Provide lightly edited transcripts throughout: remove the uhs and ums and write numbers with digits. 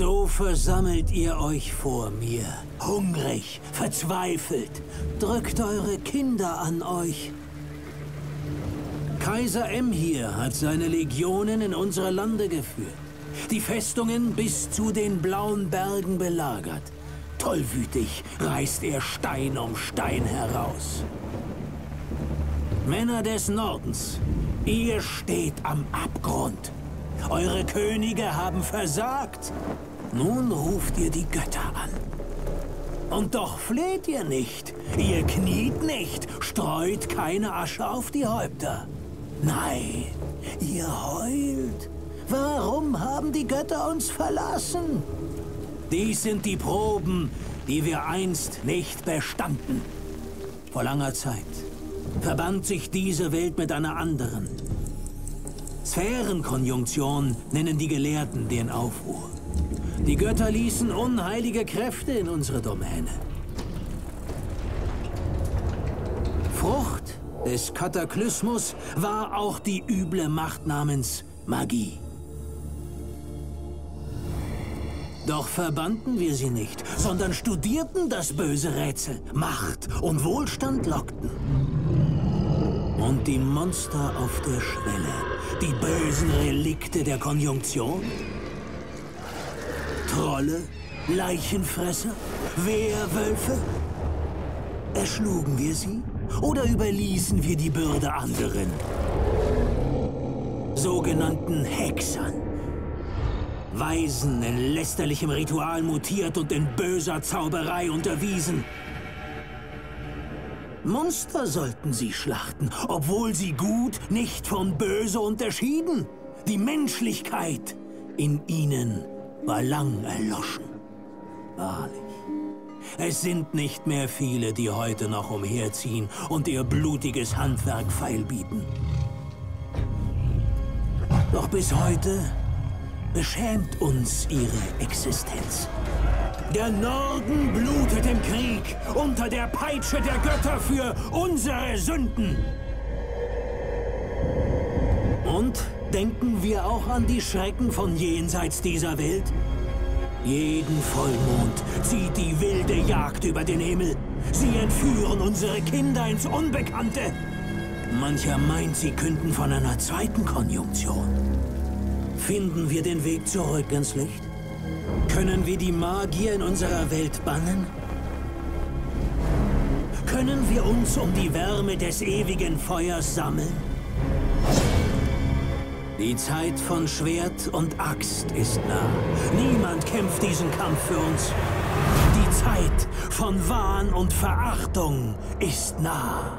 So versammelt ihr euch vor mir, hungrig, verzweifelt, drückt eure Kinder an euch. Kaiser Emhyr hat seine Legionen in unsere Lande geführt, die Festungen bis zu den blauen Bergen belagert. Tollwütig reißt er Stein um Stein heraus. Männer des Nordens, ihr steht am Abgrund. Eure Könige haben versagt. Nun ruft ihr die Götter an. Und doch fleht ihr nicht, ihr kniet nicht, streut keine Asche auf die Häupter. Nein, ihr heult. Warum haben die Götter uns verlassen? Dies sind die Proben, die wir einst nicht bestanden. Vor langer Zeit verband sich diese Welt mit einer anderen. Sphärenkonjunktion nennen die Gelehrten den Aufruhr. Die Götter ließen unheilige Kräfte in unsere Domäne. Frucht des Kataklysmus war auch die üble Macht namens Magie. Doch verbannten wir sie nicht, sondern studierten das böse Rätsel. Macht und Wohlstand lockten. Und die Monster auf der Schwelle, die bösen Relikte der Konjunktion? Trolle, Leichenfresser, Wehrwölfe? Erschlugen wir sie oder überließen wir die Bürde anderen? Sogenannten Hexern. Waisen in lästerlichem Ritual mutiert und in böser Zauberei unterwiesen. Monster sollten sie schlachten, obwohl sie gut nicht von böse unterschieden. Die Menschlichkeit in ihnen war lang erloschen. Wahrlich. Es sind nicht mehr viele, die heute noch umherziehen und ihr blutiges Handwerk feilbieten. Doch bis heute beschämt uns ihre Existenz. Der Norden blutet im Krieg, unter der Peitsche der Götter für unsere Sünden. Und denken wir auch an die Schrecken von jenseits dieser Welt? Jeden Vollmond zieht die wilde Jagd über den Himmel. Sie entführen unsere Kinder ins Unbekannte. Mancher meint, sie künden von einer zweiten Konjunktion. Finden wir den Weg zurück ins Licht? Können wir die Magier in unserer Welt bannen? Können wir uns um die Wärme des ewigen Feuers sammeln? Die Zeit von Schwert und Axt ist nah. Niemand kämpft diesen Kampf für uns. Die Zeit von Wahn und Verachtung ist nah.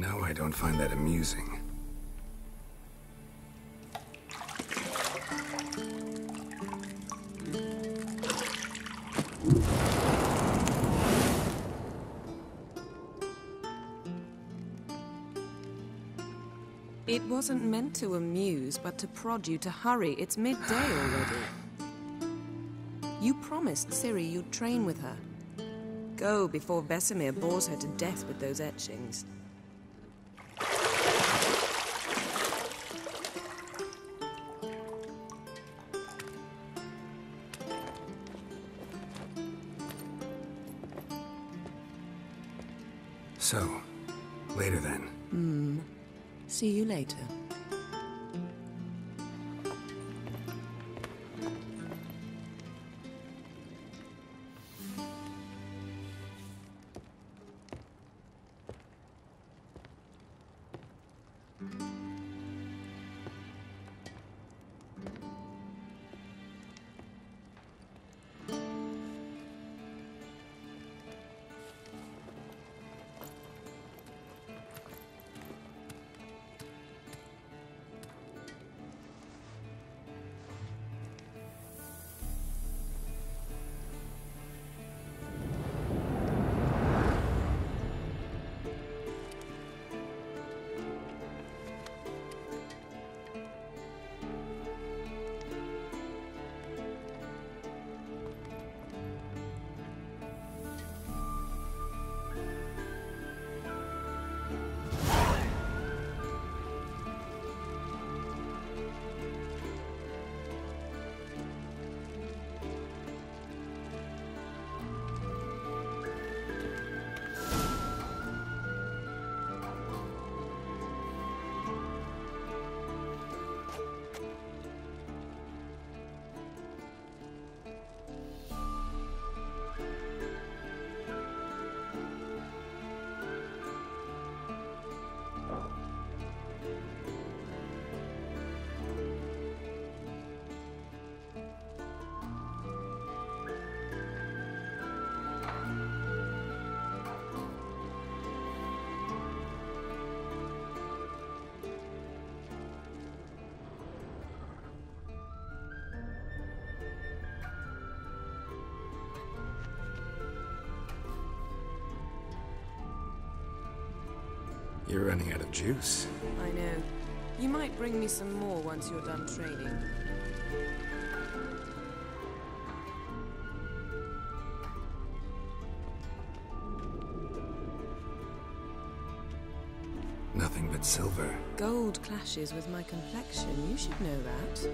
No, I don't find that amusing. It wasn't meant to amuse, but to prod you to hurry. It's midday already. You promised Ciri you'd train with her. Go before Vesemir bores her to death with those etchings. So, later then. See you later. You're running out of juice. I know. You might bring me some more once you're done training. Nothing but silver. Gold clashes with my complexion. You should know that.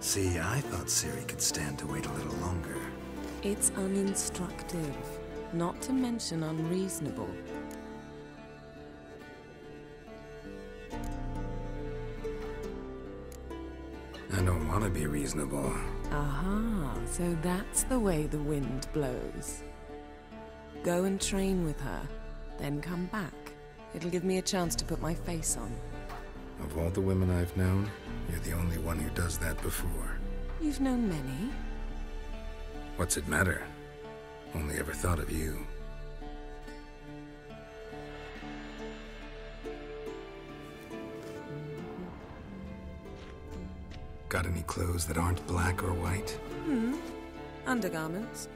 See, I thought Ciri could stand to wait a little longer. It's uninstructive, not to mention unreasonable. I don't want to be reasonable. Aha, so that's the way the wind blows. Go and train with her, then come back. It'll give me a chance to put my face on. Of all the women I've known, you're the only one who does that before. You've known many. What's it matter? Only ever thought of you. Got any clothes that aren't black or white? Undergarments.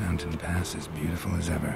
Mountain pass as beautiful as ever.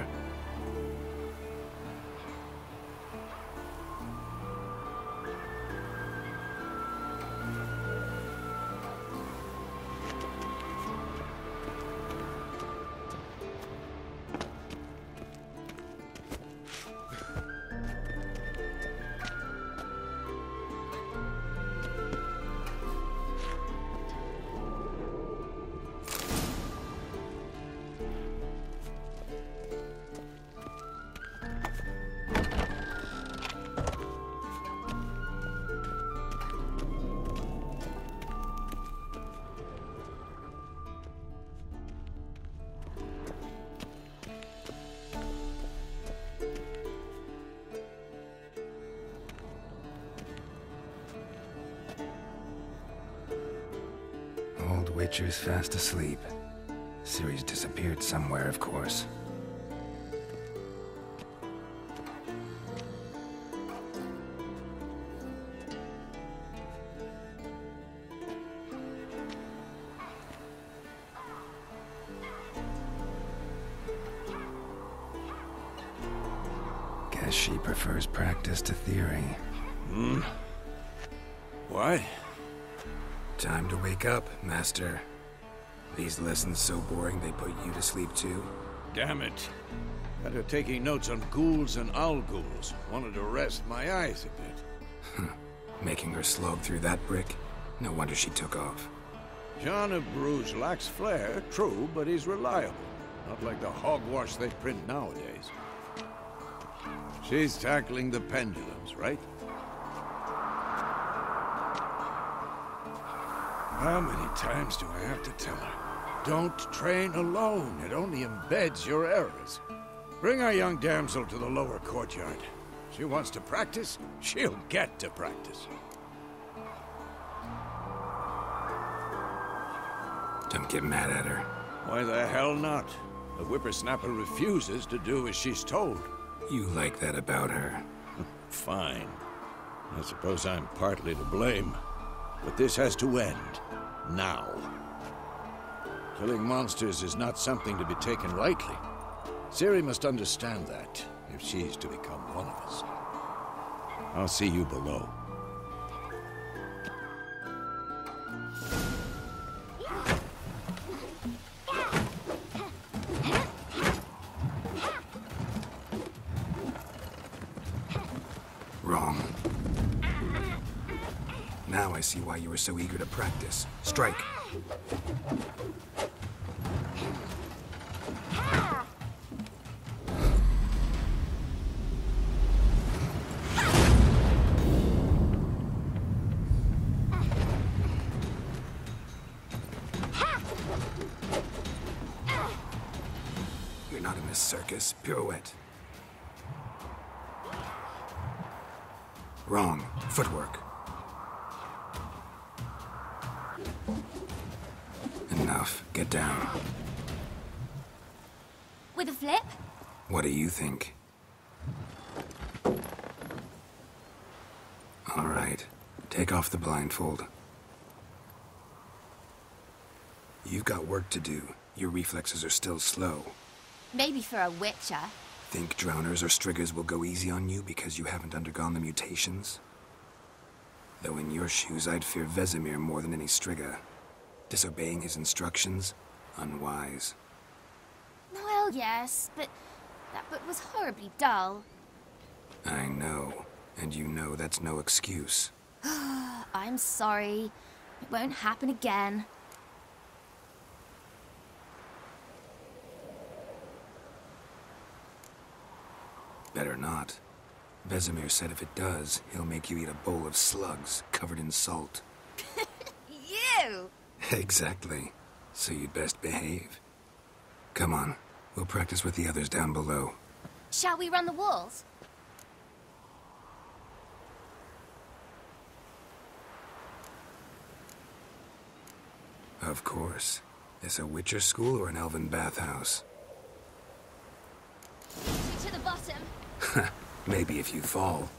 creature's fast asleep. Ciri's disappeared somewhere, of course. Guess she prefers practice to theory. Hmm? What? Time to wake up, Master. These lessons so boring they put you to sleep too? Damn it. Better taking notes on ghouls and owl-ghouls. Wanted to rest my eyes a bit. Making her slog through that brick? No wonder she took off. John of Bruges lacks flair, true, but he's reliable. Not like the hogwash they print nowadays. She's tackling the pendulums, right? How many times do I have to tell her? Don't train alone. It only embeds your errors. Bring our young damsel to the lower courtyard. She wants to practice, she'll get to practice. Don't get mad at her. Why the hell not? The whippersnapper refuses to do as she's told. You like that about her? Fine. I suppose I'm partly to blame. But this has to end. Now. Killing monsters is not something to be taken lightly. Ciri must understand that, if she's to become one of us. I'll see you below. See why you were so eager to practice. Strike. You're not in this circus. Pirouette. Wrong. Footwork. Get down. With a flip? What do you think? All right. Take off the blindfold. You've got work to do. Your reflexes are still slow. Maybe for a witcher. Think drowners or striggers will go easy on you because you haven't undergone the mutations? Though in your shoes, I'd fear Vesemir more than any strigger. Disobeying his instructions? Unwise. Well, yes, but that book was horribly dull. I know, and you know that's no excuse. I'm sorry. It won't happen again. Better not. Vesemir said if it does, he'll make you eat a bowl of slugs covered in salt. You! Exactly. So you'd best behave. Come on. We'll practice with the others down below. Shall we run the walls? Of course. Is a witcher school or an elven bathhouse? To the bottom. Maybe if you fall.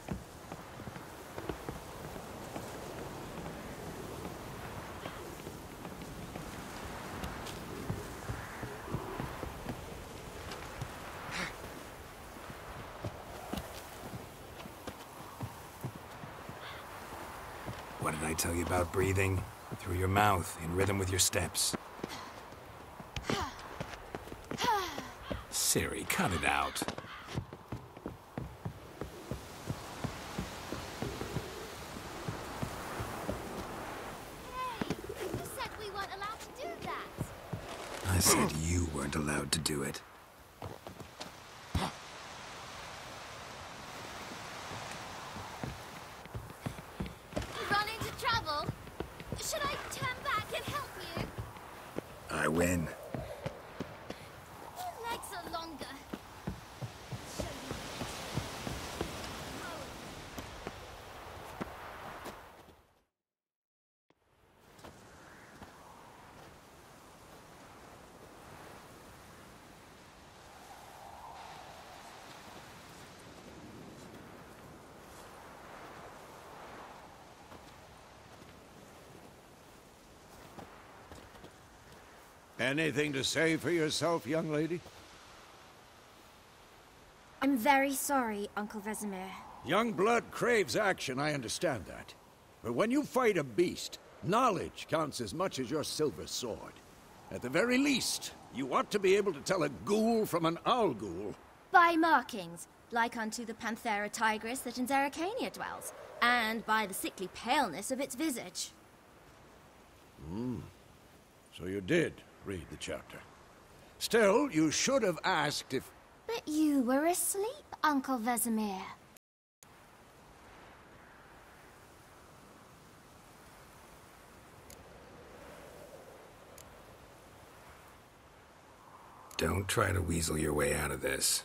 Tell you about breathing through your mouth in rhythm with your steps. Ciri, cut it out. You said we weren't allowed to do that. I said you weren't allowed to do it. Anything to say for yourself, young lady? I'm very sorry, Uncle Vesemir. Young blood craves action, I understand that. But when you fight a beast, knowledge counts as much as your silver sword. At the very least, you ought to be able to tell a ghoul from an owl ghoul. By markings, like unto the Panthera tigris that in Zeracania dwells, and by the sickly paleness of its visage. Hmm. So you did read the chapter. Still, you should have asked if... But you were asleep, Uncle Vesemir. Don't try to weasel your way out of this.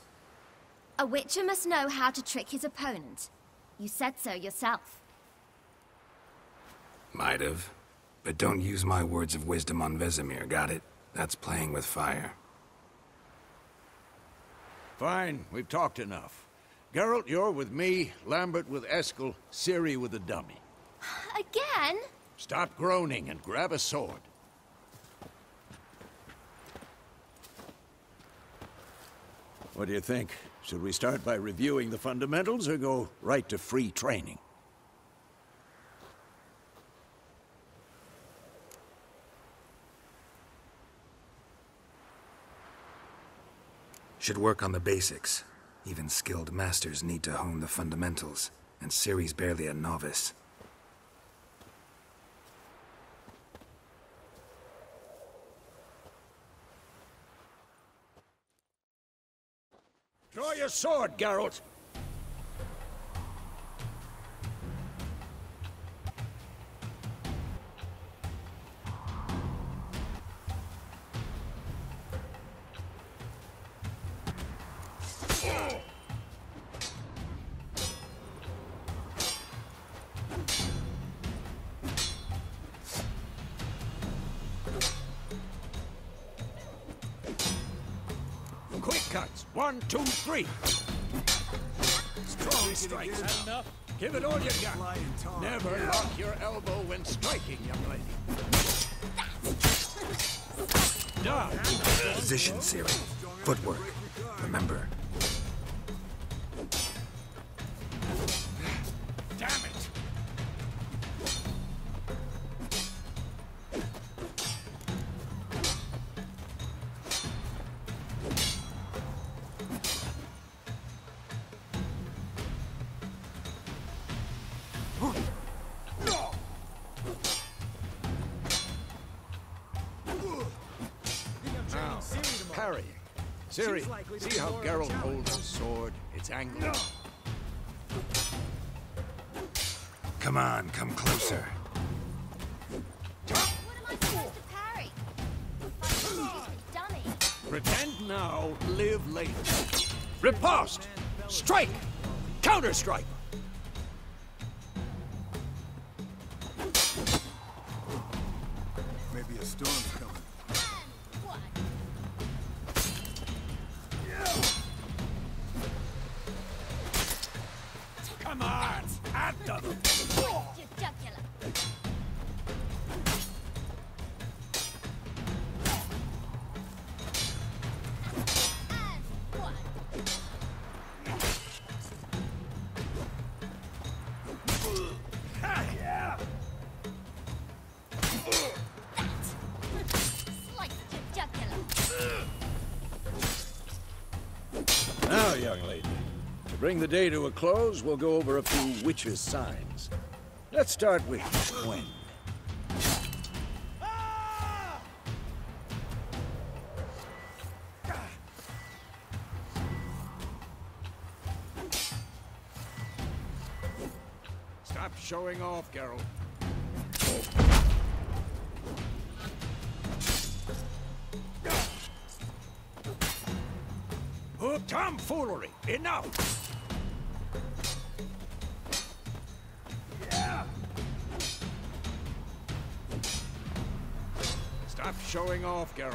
A witcher must know how to trick his opponent. You said so yourself. Might have. But don't use my words of wisdom on Vesemir, got it? That's playing with fire. Fine, we've talked enough. Geralt, you're with me, Lambert with Eskel, Ciri with the dummy. Again? Stop groaning and grab a sword. What do you think? Should we start by reviewing the fundamentals or go right to free training? Should work on the basics. Even skilled masters need to hone the fundamentals, and Ciri's barely a novice. Draw your sword, Geralt! One, two, three. Strong strikes. Enough. Give it all you got. Never lock your elbow when striking, young lady. Position, Ciri. Footwork. Remember. Damn it. Ciri, see how Geralt holds his sword, its angle. No. Come on, come closer. What am I supposed to parry? My stupid dummy. Pretend now, live later. Riposte! Strike! Counter-strike! Maybe a storm's coming. Bring the day to a close, we'll go over a few witches' signs. Let's start with Quen. Stop showing off, Geralt. Oh, tomfoolery! Enough! Showing off, Geralt.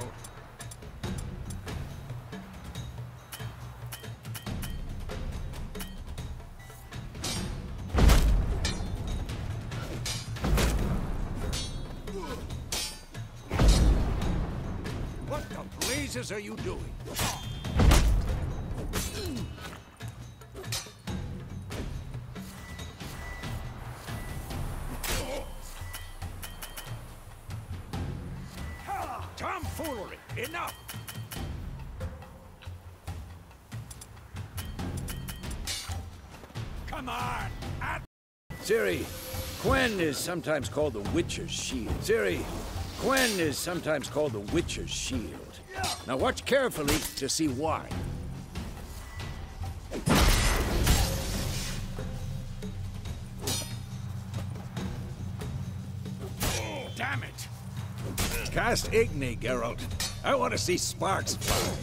business are you doing? Tomfoolery! Enough! Come on! Ciri, Quen is sometimes called the Witcher's Shield. Ciri, Quen is sometimes called the Witcher's Shield. Now watch carefully to see why. Oh, damn it! Cast Igni, Geralt. I want to see sparks fly.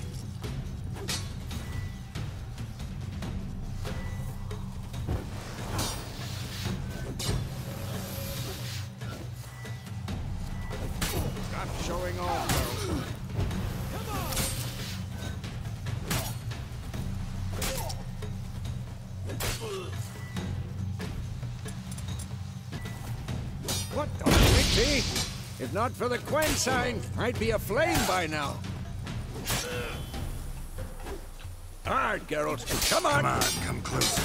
Not for the Quen sign, I'd be aflame by now. All right, Geralt, come on. Come on, come closer.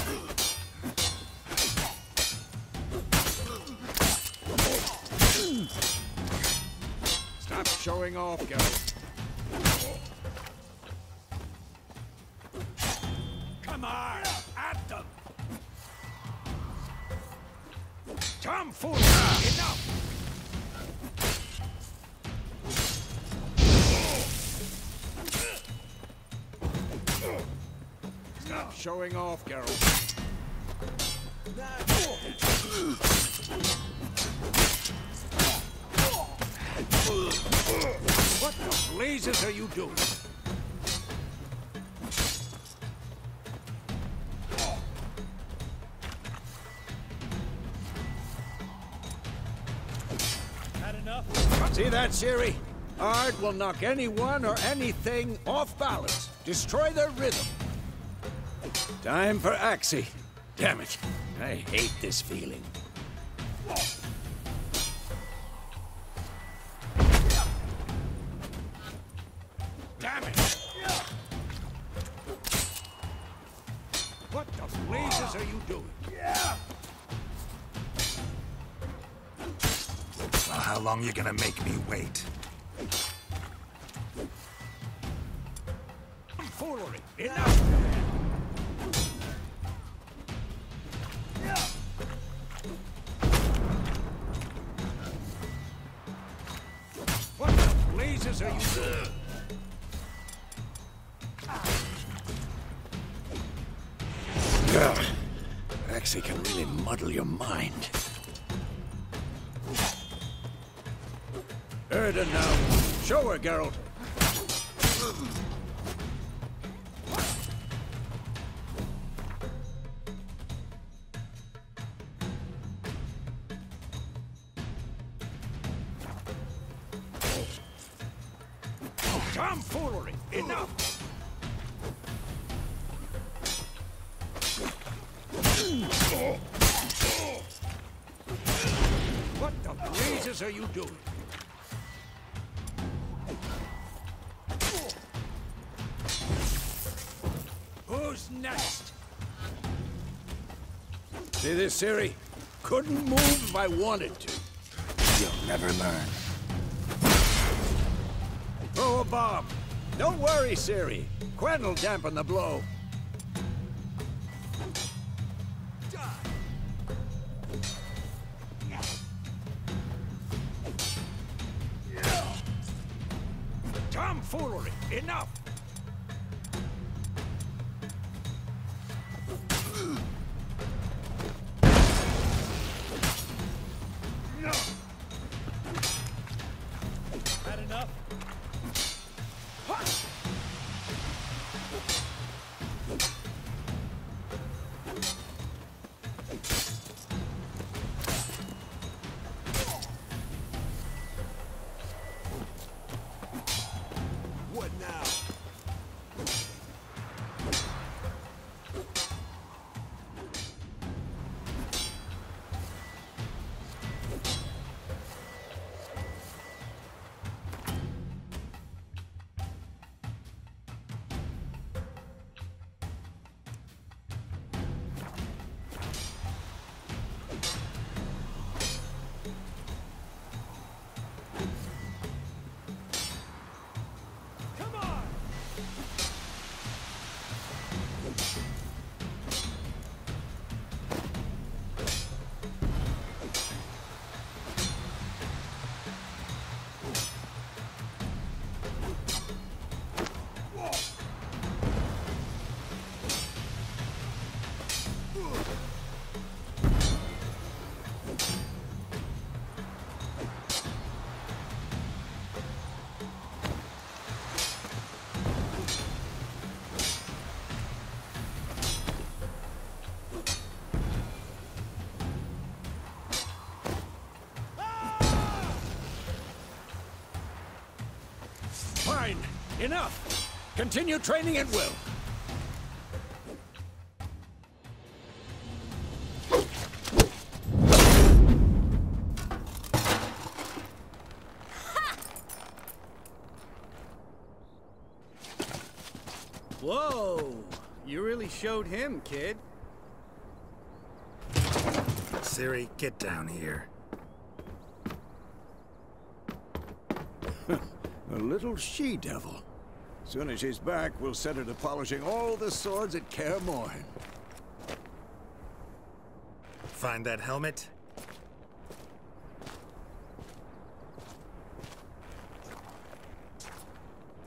Stop showing off, Geralt. Come on, at them. Tomfoolery, enough. Showing off, Geralt. What the blazes are you doing? Had enough? See that, Ciri? Ard will knock anyone or anything off balance. Destroy their rhythm. Time for Axie. Damn it. I hate this feeling. Damn it. What the blazes are you doing? Well, how long are you gonna make me wait? Foolery. Enough. Axie can really muddle your mind. Erden now. Show her, Geralt. Tomfoolery! Enough! What the blazes are you doing? Who's next? See this, Ciri? Couldn't move if I wanted to. You'll never learn. Throw a bomb. Don't worry, Ciri. Quen will dampen the blow. Tomfoolery. Enough. What now? Enough! Continue training at will. Whoa! You really showed him, kid. Ciri, get down here. A little she-devil. Soon as she's back, we'll set her to polishing all the swords at Kaer Morhen. Find that helmet.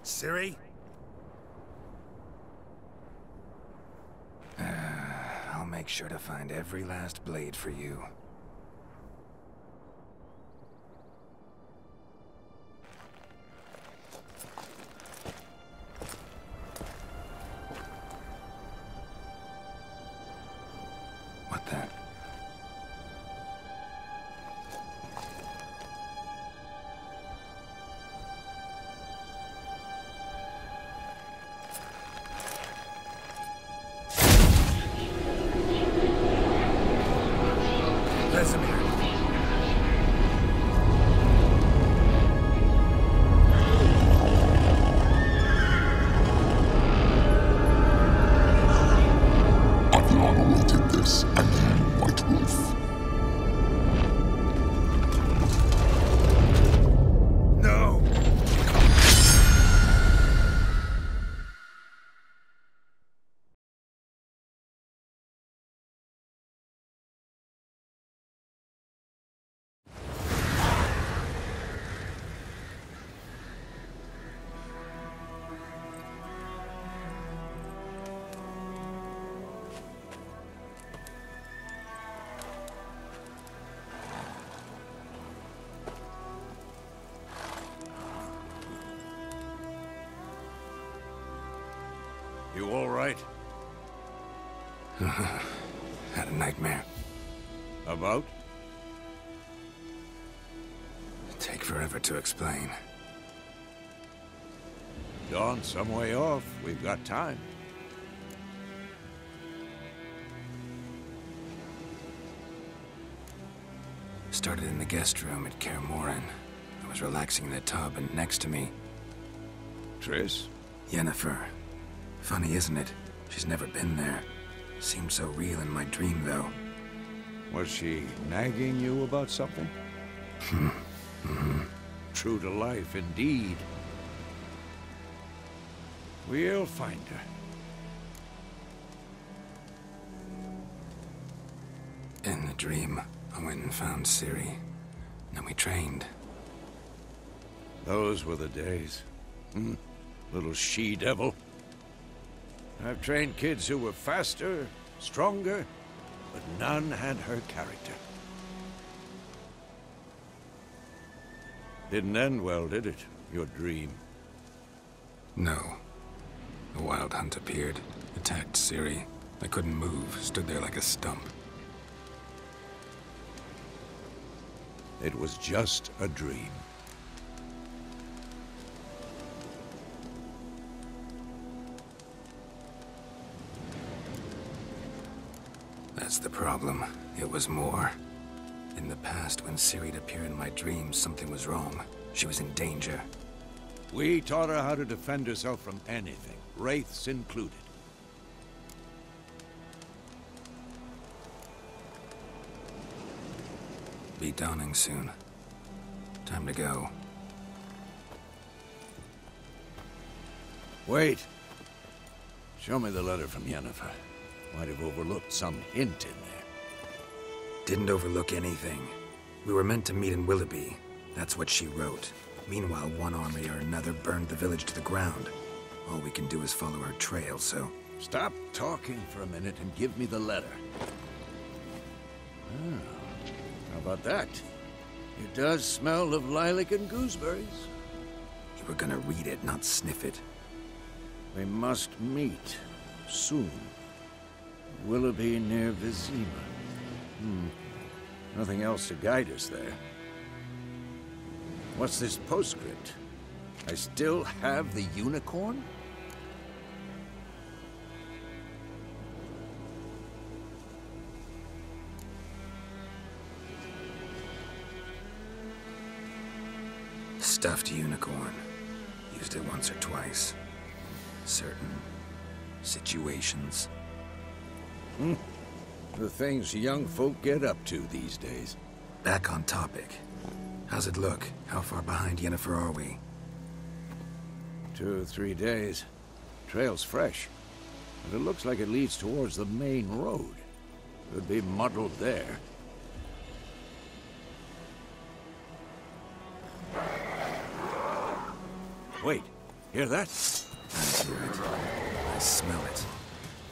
Ciri? I'll make sure to find every last blade for you. You all right? Had a nightmare. About? It'd take forever to explain. Dawn, some way off. We've got time. Started in the guest room at Kaer Morhen. I was relaxing in the tub, and next to me... Triss? Yennefer. Funny, isn't it? She's never been there. Seemed so real in my dream, though. Was she nagging you about something? Mm-hmm. True to life, indeed. We'll find her. In the dream, I went and found Ciri. Then we trained. Those were the days. Little she-devil. I've trained kids who were faster, stronger, but none had her character. Didn't end well, did it? Your dream? No. The Wild Hunt appeared, attacked Ciri. I couldn't move, stood there like a stump. It was just a dream. That's the problem. It was more. In the past, when Ciri'd appear in my dreams, something was wrong. She was in danger. We taught her how to defend herself from anything, wraiths included. Be dawning soon. Time to go. Wait. Show me the letter from Yennefer. Might have overlooked some hint in there. Didn't overlook anything. We were meant to meet in Willoughby. That's what she wrote. Meanwhile, one army or another burned the village to the ground. All we can do is follow her trail, so... Stop talking for a minute and give me the letter. Oh, how about that? It does smell of lilac and gooseberries. You were gonna read it, not sniff it. We must meet. Soon. Willoughby near Vizima. Nothing else to guide us there. What's this postscript? I still have the unicorn? Stuffed unicorn. Used it once or twice. Certain situations. The things young folk get up to these days. Back on topic. How's it look? How far behind Yennefer are we? 2 or 3 days. Trail's fresh. But it looks like it leads towards the main road. Could be muddled there. Wait. Hear that? I hear it. I smell it.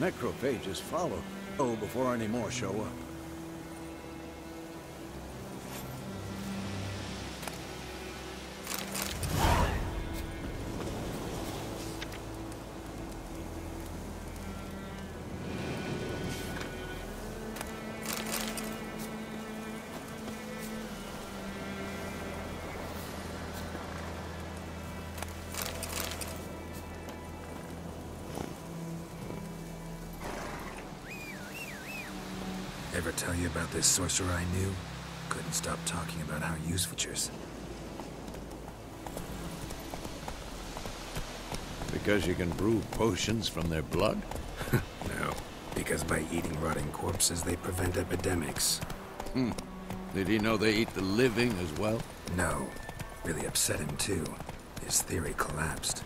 Necrophages follow. Oh, before any more show up. Tell you about this sorcerer I knew? Couldn't stop talking about how useful yours. Because you can brew potions from their blood? No, because by eating rotting corpses they prevent epidemics. Did he know they eat the living as well? No. Really upset him too. His theory collapsed.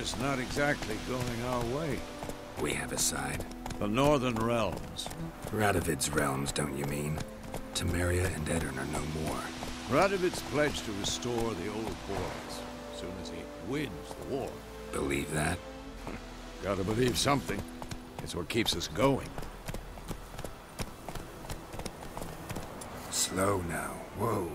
It's not exactly going our way. We have a side. The Northern Realms. Radovid's realms, don't you mean? Temeria and Edirne are no more. Radovid's pledged to restore the old quarrels as soon as he wins the war. Believe that? Gotta believe something. It's what keeps us going. Slow now. Whoa.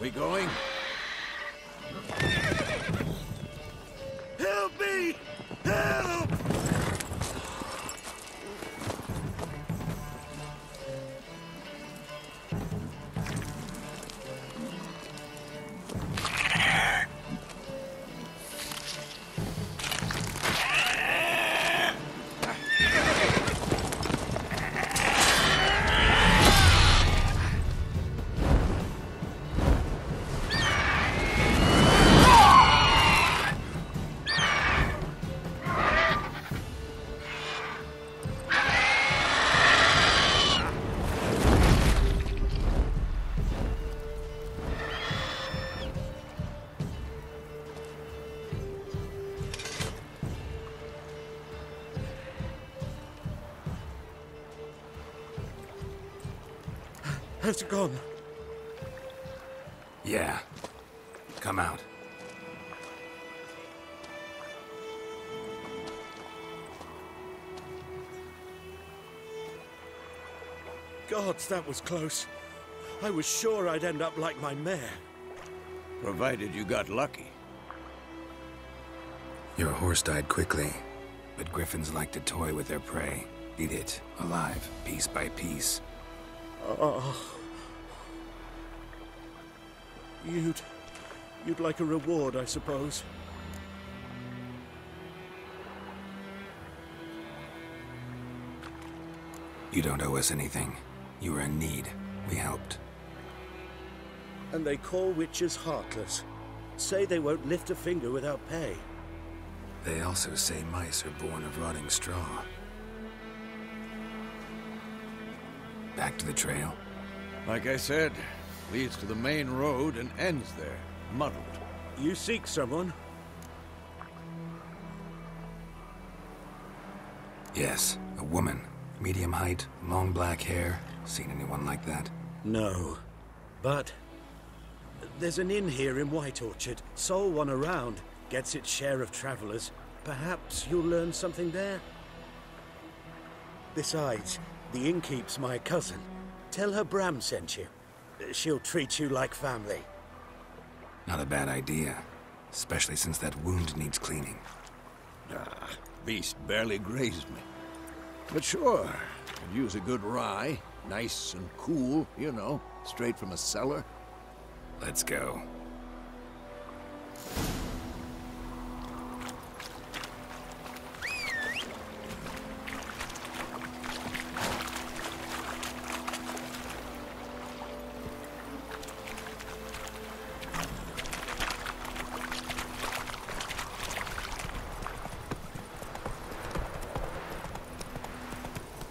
We going? Help me! Help! It's gone. Yeah. Come out. Gods, that was close. I was sure I'd end up like my mare. Provided you got lucky. Your horse died quickly, but griffins like to toy with their prey. Eat it, alive, piece by piece. Oh. You'd like a reward, I suppose. You don't owe us anything. You were in need. We helped. And they call witches heartless. Say they won't lift a finger without pay. They also say mice are born of rotting straw. Back to the trail? Like I said, leads to the main road and ends there, muddled. You seek someone? Yes, a woman. Medium height, long black hair. Seen anyone like that? No, but there's an inn here in White Orchard. Sole one around. Gets its share of travelers. Perhaps you'll learn something there? Besides, the innkeep's my cousin. Tell her Bram sent you. She'll treat you like family. Not a bad idea. Especially since that wound needs cleaning. Ah, beast barely grazed me. But sure, could use a good rye. Nice and cool, you know, straight from a cellar. Let's go.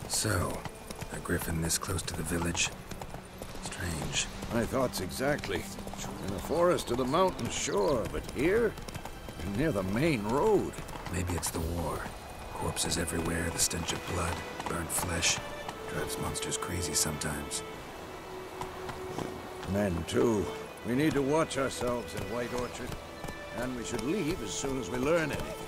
So, a griffin this close to the village? Strange. My thoughts exactly. In the forest or the mountain, sure, but here? Near the main road. Maybe it's the war. Corpses everywhere, the stench of blood, burnt flesh. Drives monsters crazy sometimes. Men, too. We need to watch ourselves in White Orchard. And we should leave as soon as we learn anything.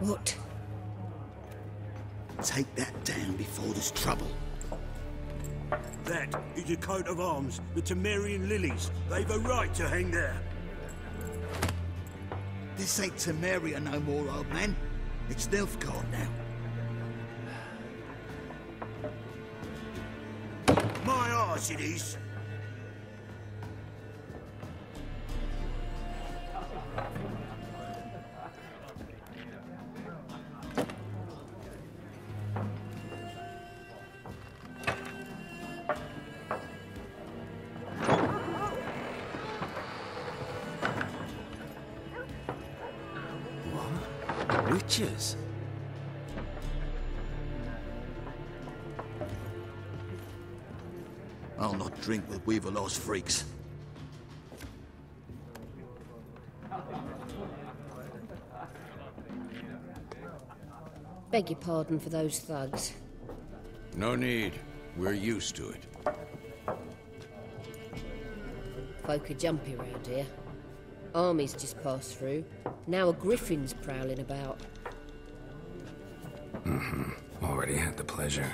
What? Take that down before there's trouble. That is a coat of arms, the Temerian lilies. They've a right to hang there. This ain't Temeria no more, old man. It's Nilfgaard now. My arse it is. I'll not drink with Weaverlaw's freaks. Beg your pardon for those thugs. No need. We're used to it. Folk are jumpy round here. Armies just passed through. Now a griffin's prowling about. Mm-hmm. Already had the pleasure.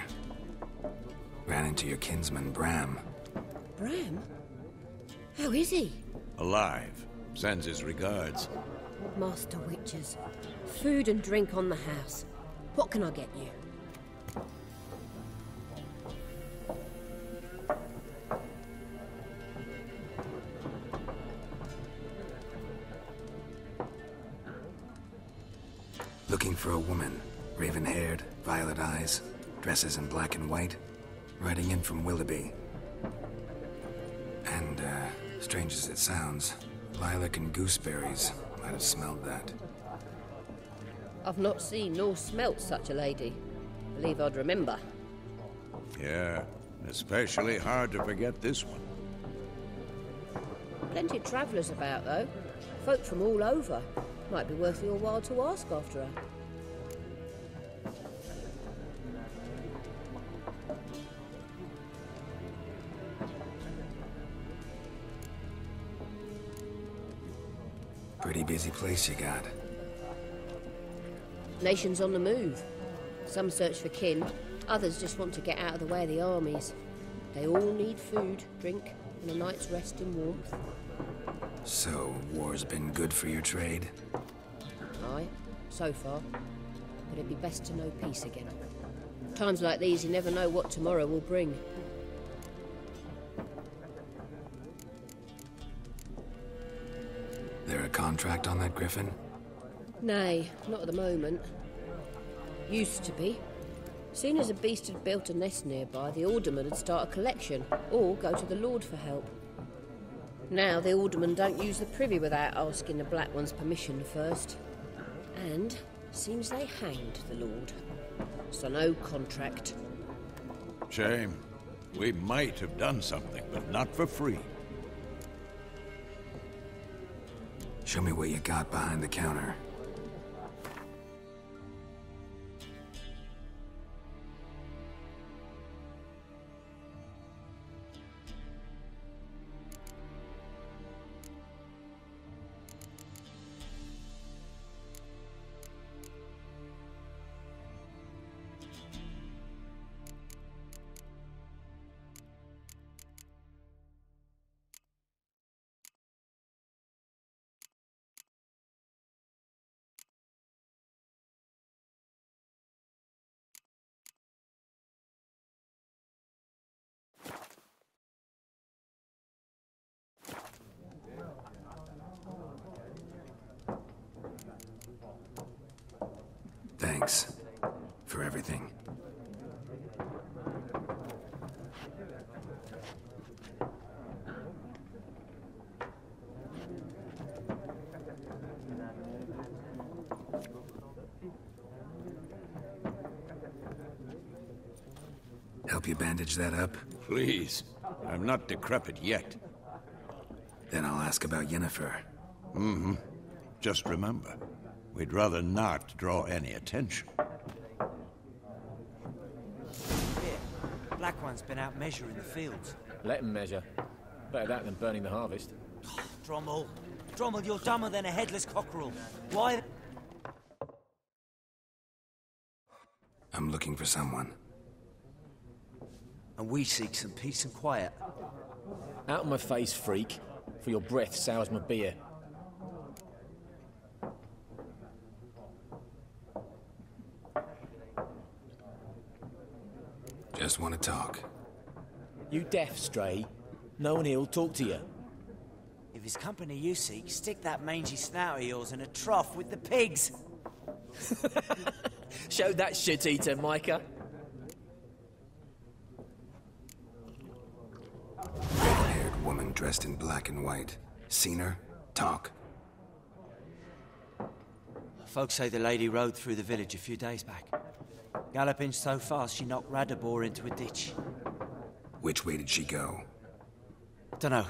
Ran into your kinsman, Bram. Bram? How is he? Alive. Sends his regards. Master witches. Food and drink on the house. What can I get you? Looking for a woman, raven-haired, violet eyes, dresses in black and white, riding in from Willoughby. And, strange as it sounds, lilac and gooseberries might have smelled that. I've not seen nor smelt such a lady. Believe I'd remember. Yeah, especially hard to forget this one. Plenty of travellers about, though. Folk from all over. Might be worth your while to ask after her. Pretty busy place you got. Nations on the move. Some search for kin, others just want to get out of the way of the armies. They all need food, drink, and a night's rest and warmth. So, war's been good for your trade? Aye, so far. But it'd be best to know peace again. Times like these, you never know what tomorrow will bring. There a contract on that griffin? Nay, not at the moment. Used to be. Soon as a beast had built a nest nearby, the alderman would start a collection, or go to the Lord for help. Now the alderman don't use the privy without asking the Black One's permission first. And seems they hanged the Lord. So no contract. Shame. We might have done something, but not for free. Show me what you got behind the counter. Thanks for everything. Help you bandage that up? Please. I'm not decrepit yet. Then I'll ask about Yennefer. Mm-hmm. Just remember. We'd rather not draw any attention. Here. Black One's been out measuring the fields. Let him measure. Better that than burning the harvest. Oh, Drommel. Drommel, you're dumber than a headless cockerel. Why? I'm looking for someone. And we seek some peace and quiet. Out of my face, freak. For your breath sours my beer. Just want to talk. You deaf, stray. No one here will talk to you. If it's company you seek, stick that mangy snout of yours in a trough with the pigs. Show that shit eater, Micah. Red-haired woman dressed in black and white. Seen her? Talk. Folks say the lady rode through the village a few days back. Galloping so fast, she knocked Radabor into a ditch. Which way did she go? Dunno.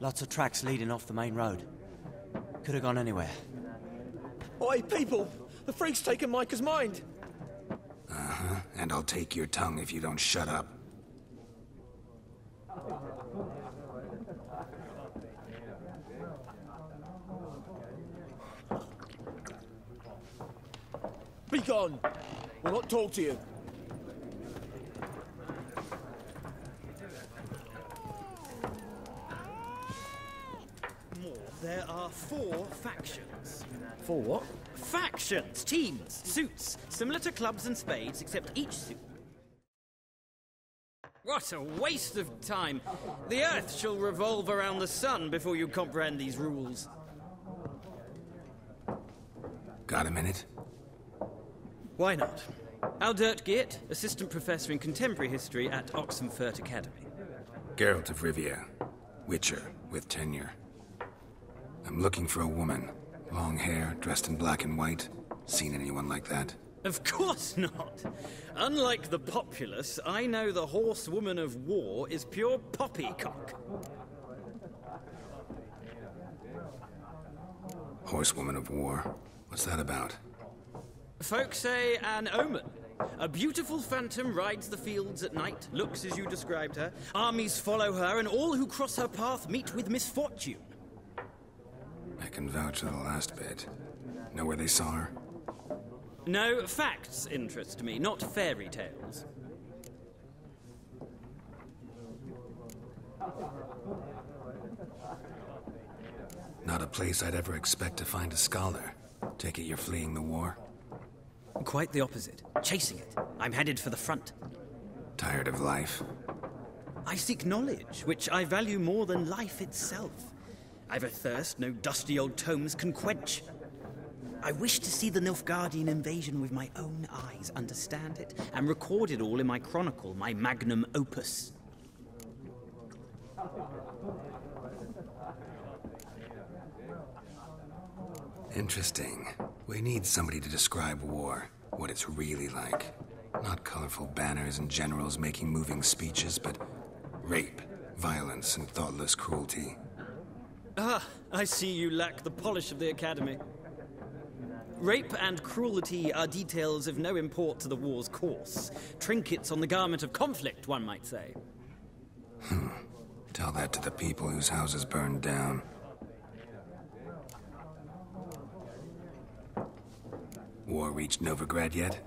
Lots of tracks leading off the main road. Could have gone anywhere. Oi, people! The freak's taken Micah's mind! Uh-huh. And I'll take your tongue if you don't shut up. Be gone! We'll not talk to you. There are four factions. Four what? Factions, teams, suits, similar to clubs and spades, except each suit. What a waste of time! The Earth shall revolve around the sun before you comprehend these rules. Got a minute? Why not? Aldert Geert, Assistant Professor in Contemporary History at Oxenfurt Academy. Geralt of Rivia. Witcher, with tenure. I'm looking for a woman. Long hair, dressed in black and white. Seen anyone like that? Of course not! Unlike the populace, I know the horsewoman of war is pure poppycock. Horsewoman of war? What's that about? Folks say an omen. A beautiful phantom rides the fields at night, looks as you described her, armies follow her, and all who cross her path meet with misfortune. I can vouch for the last bit. Know where they saw her? No, facts interest me, not fairy tales. Not a place I'd ever expect to find a scholar. Take it you're fleeing the war? Quite the opposite. Chasing it. I'm headed for the front. Tired of life? I seek knowledge, which I value more than life itself. I've a thirst no dusty old tomes can quench. I wish to see the Nilfgaardian invasion with my own eyes, understand it, and record it all in my chronicle, my magnum opus. Interesting. We need somebody to describe war, what it's really like. Not colorful banners and generals making moving speeches, but rape, violence, and thoughtless cruelty. Ah, I see you lack the polish of the Academy. Rape and cruelty are details of no import to the war's course. Trinkets on the garment of conflict, one might say. Tell that to the people whose houses burned down. War reached Novigrad yet?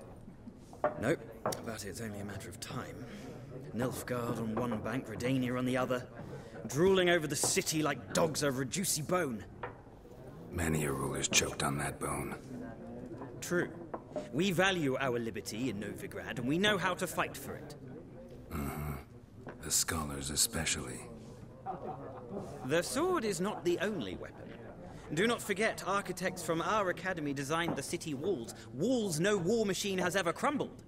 Nope, but it's only a matter of time. Nilfgaard on one bank, Redania on the other. Drooling over the city like dogs over a juicy bone. Many a ruler's choked on that bone. True. We value our liberty in Novigrad, and we know how to fight for it. Mm-hmm. The scholars especially. The sword is not the only weapon. Do not forget, architects from our academy designed the city walls. Walls no war machine has ever crumbled.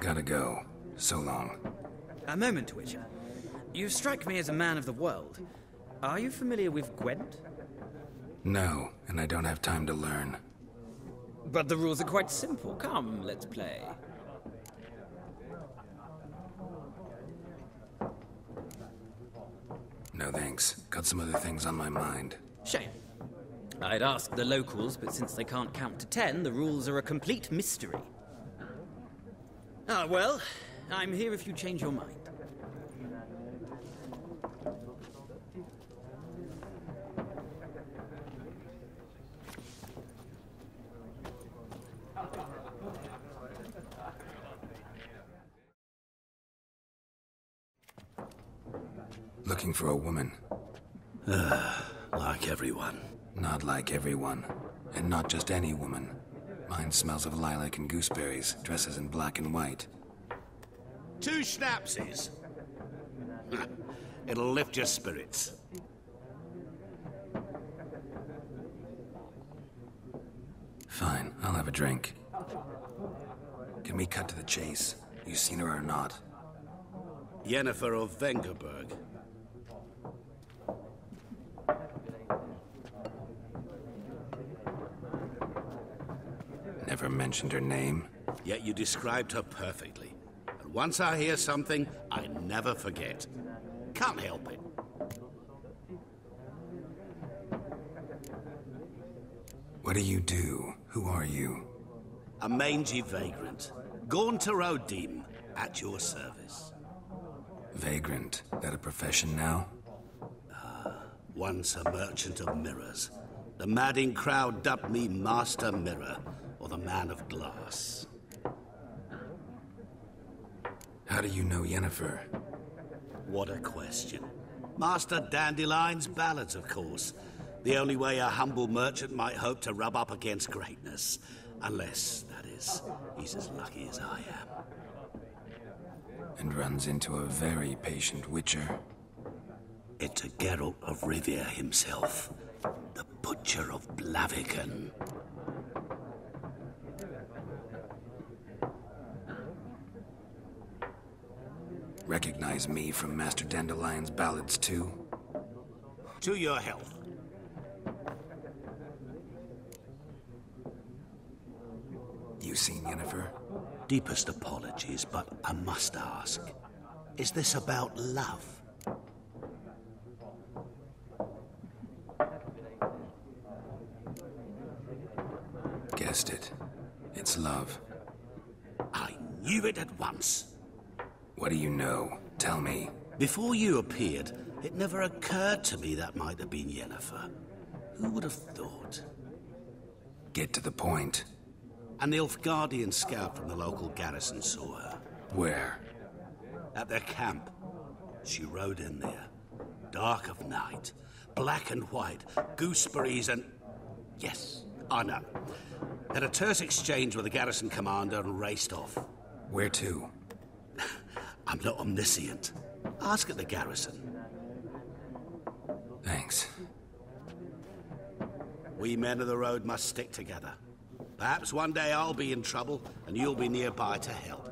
Gotta go. So long. A moment, Witcher. You strike me as a man of the world. Are you familiar with Gwent? No, and I don't have time to learn. But the rules are quite simple. Come, let's play. No thanks. Got some other things on my mind. Shame. I'd ask the locals, but since they can't count to 10, the rules are a complete mystery. Ah, well, I'm here if you change your mind. Looking for a woman. Like everyone. Not like everyone. And not just any woman. Mine smells of lilac and gooseberries, dresses in black and white. 2 schnappsies. It'll lift your spirits. Fine, I'll have a drink. Can we cut to the chase? You seen her or not? Yennefer of Vengerberg. Never mentioned her name. Yet you described her perfectly. And once I hear something, I never forget. Can't help it. What do you do? Who are you? A mangy vagrant. Gaunter O'Dim, at your service. Vagrant? That a profession now? Once a merchant of mirrors. The madding crowd dubbed me Master Mirror. Or the Man of Glass. How do you know Yennefer? What a question. Master Dandelion's ballads, of course. The only way a humble merchant might hope to rub up against greatness. Unless, that is, he's as lucky as I am. and runs into a very patient witcher. It's a Geralt of Rivia himself, the Butcher of Blaviken. Recognize me from Master Dandelion's ballads, too? To your health. You seen Yennefer? Deepest apologies, but I must ask. Is this about love? Guessed it. It's love. I knew it at once. What do you know? Tell me. Before you appeared, it never occurred to me that might have been Yennefer. Who would have thought? Get to the point. An Nilfgaardian scout from the local garrison saw her. Where? At their camp. She rode in there. Dark of night. Black and white. Gooseberries and... Yes, I know. Had a terse exchange with the garrison commander and raced off. Where to? I'm not omniscient. Ask at the garrison. Thanks. We men of the road must stick together. Perhaps one day I'll be in trouble, and you'll be nearby to help.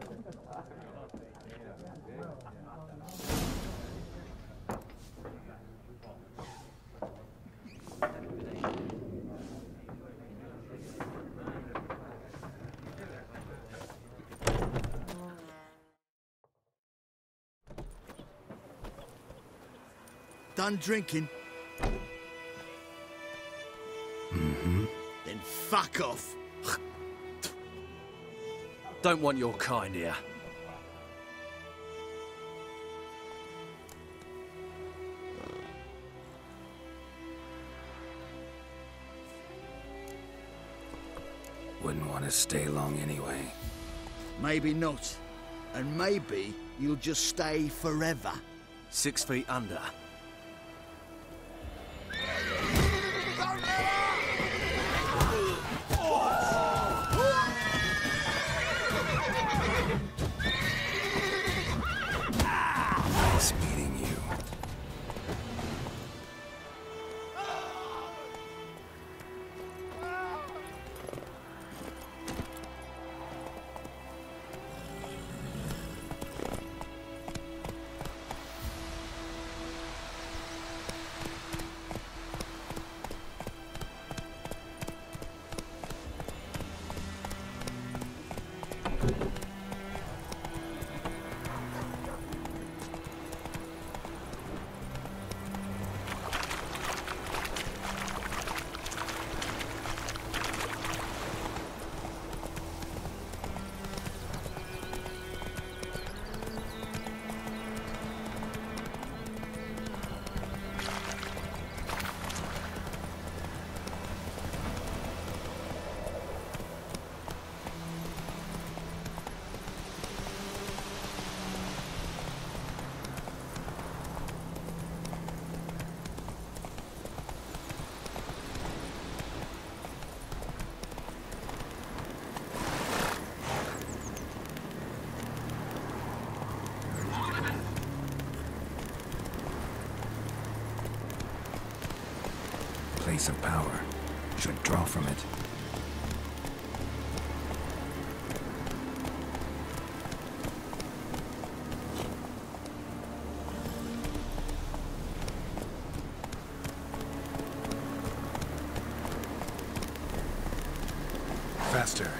Done drinking? Then fuck off. Don't want your kind here. Wouldn't want to stay long anyway. Maybe not. And maybe you'll just stay forever. 6 feet under. Place of power. Should draw from it. Faster.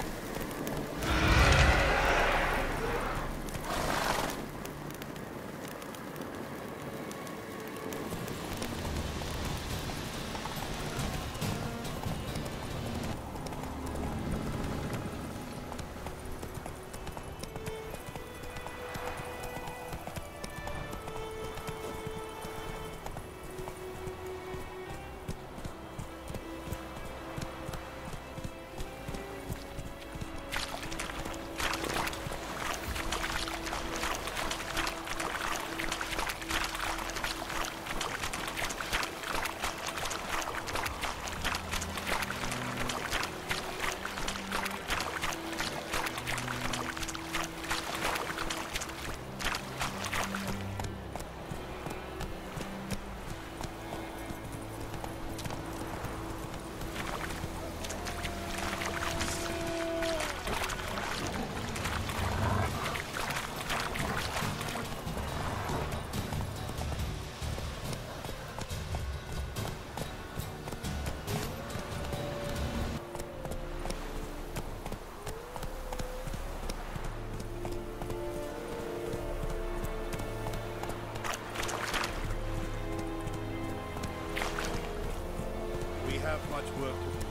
have much work to do here.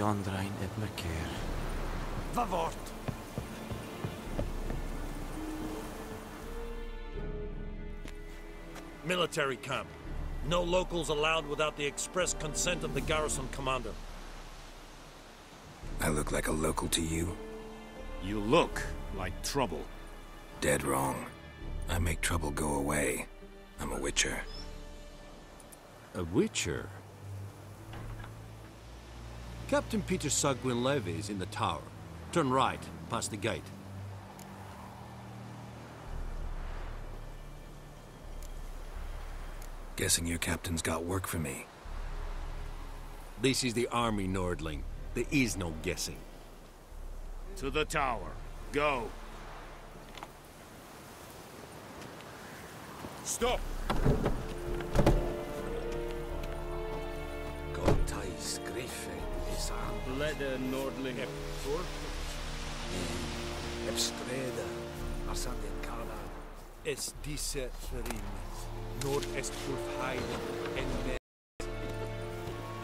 Rein at Micah. The word. Military camp. No locals allowed without the express consent of the garrison commander. I look like a local to you? You look like trouble. Dead wrong. I make trouble go away. I'm a witcher. A witcher? Captain Peter Sugwin Levy is in the tower. Turn right, past the gate. Guessing your captain's got work for me. This is the army, Nordling. There is no guessing. To the tower. Go. Stop! Gottais Griffin. Bleder Nordling Epstreda Arsanden Kala Es diese Verriemnis Nord est Urfheide Endes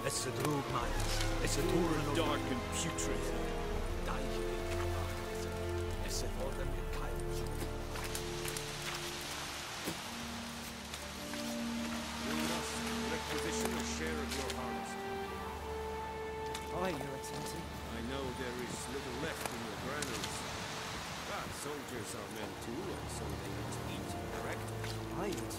Es the Drug Meyers Es the Uren Dark and Putrid Deiche Es the Orden and Kaiser I know there is little left in your granaries. But soldiers are men too, and so they must eat, correct? I eat.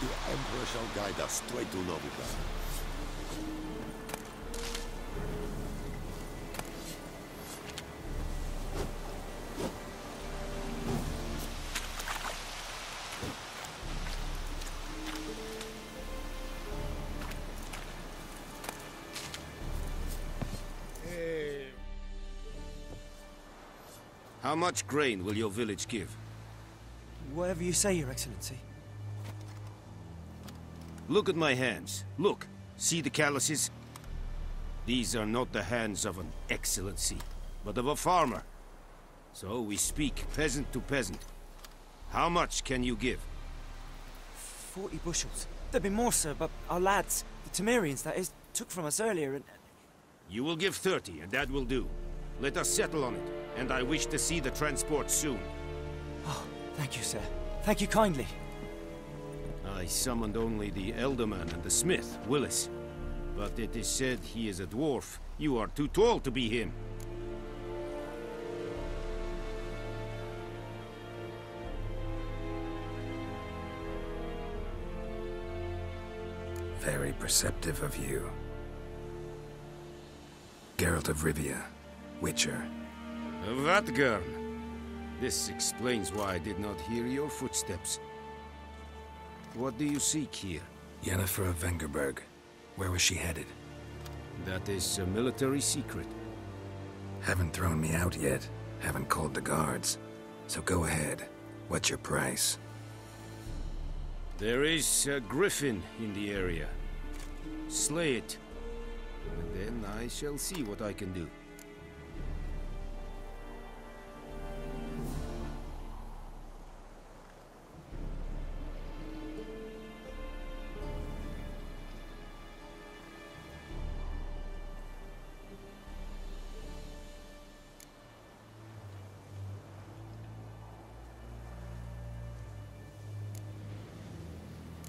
The Emperor shall guide us straight to Novigrad. How much grain will your village give? Whatever you say, Your Excellency. Look at my hands. Look. See the calluses? These are not the hands of an excellency, but of a farmer. So we speak peasant to peasant. How much can you give? 40 bushels. There'd be more, sir, but our lads, the Temerians, that is, took from us earlier and... You will give 30, and that will do. Let us settle on it. And I wish to see the transport soon. Oh, thank you, sir. Thank you kindly. I summoned only the Elderman and the smith, Willis. But it is said he is a dwarf. You are too tall to be him. Very perceptive of you. Geralt of Rivia, Witcher. Vatgern! This explains why I did not hear your footsteps. What do you seek here? Yennefer of Vengerberg. Where was she headed? That is a military secret. Haven't thrown me out yet. Haven't called the guards. So go ahead. What's your price? There is a griffin in the area. Slay it. And then I shall see what I can do.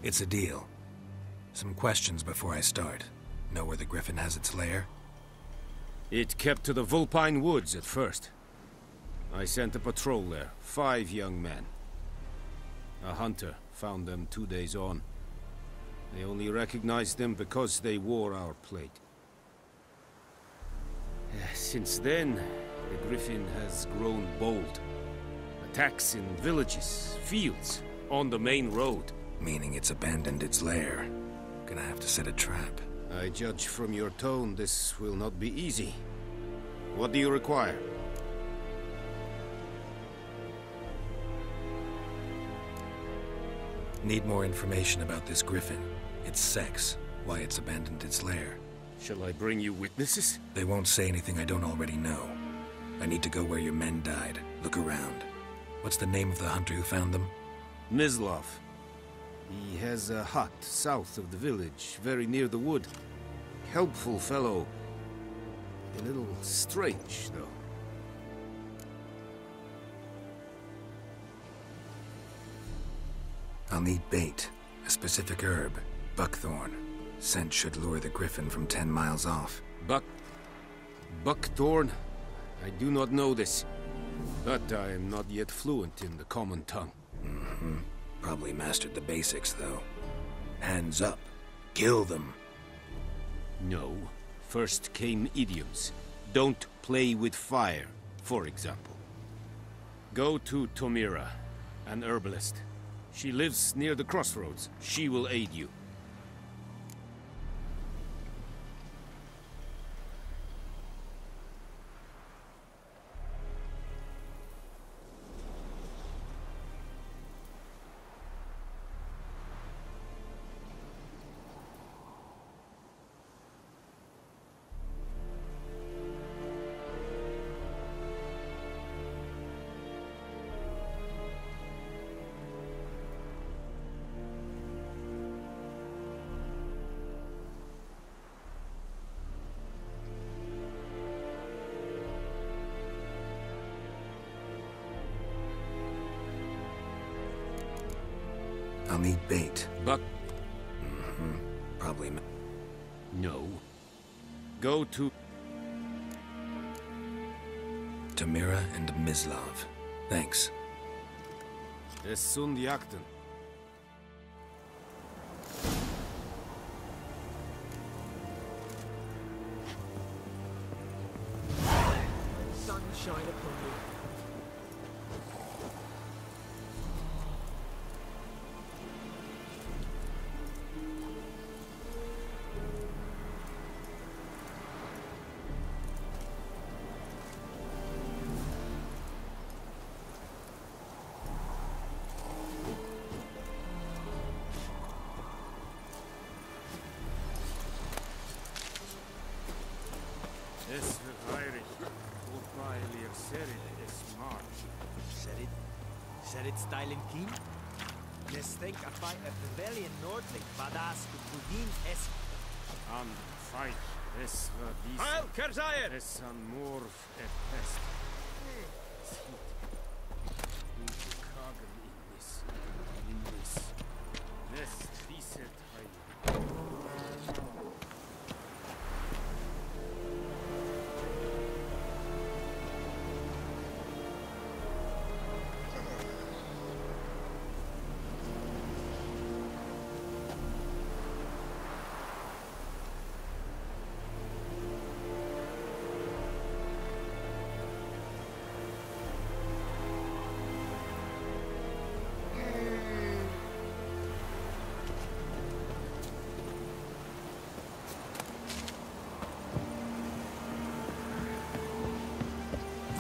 It's a deal. Some questions before I start. Know where the griffin has its lair? It kept to the Vulpine Woods at first. I sent a patrol there, 5 young men. A hunter found them 2 days on. They only recognized them because they wore our plate. Since then, the griffin has grown bold. Attacks in villages, fields, on the main road. Meaning it's abandoned its lair. Gonna have to set a trap. I judge from your tone this will not be easy. What do you require? Need more information about this griffin, its sex, why it's abandoned its lair. Shall I bring you witnesses? They won't say anything I don't already know. I need to go where your men died, look around. What's the name of the hunter who found them? Mislov. He has a hut south of the village, very near the wood. Helpful fellow. A little strange, though. I'll need bait, a specific herb, buckthorn. Scent should lure the griffin from 10 miles off. Buckthorn? I do not know this, but I am not yet fluent in the common tongue. Mm-hmm. Probably mastered the basics, though. Hands up. Kill them. No. First came idioms. Don't play with fire, for example. Go to Tomira, an herbalist. She lives near the crossroads. She will aid you. I'll need bait. Probably no. Go to Tamira and Mislav. Thanks. Es sind Jagden. Sunshine upon you.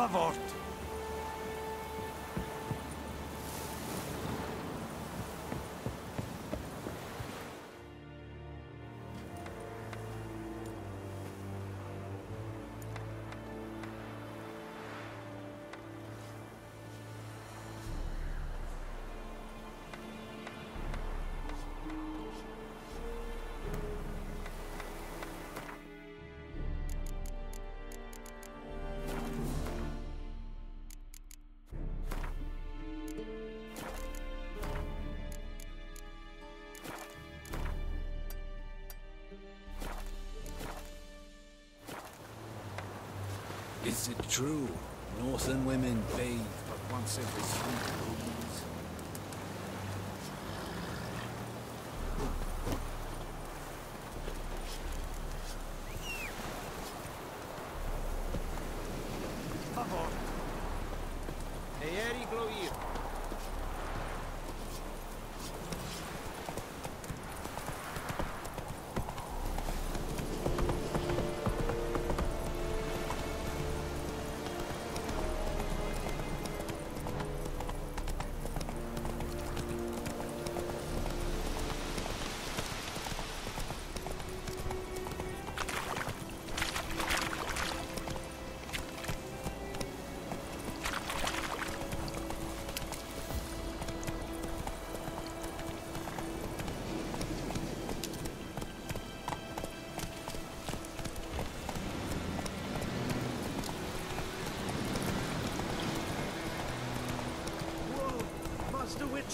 Favor. Is it true? Northern women bathe but once every 3 days.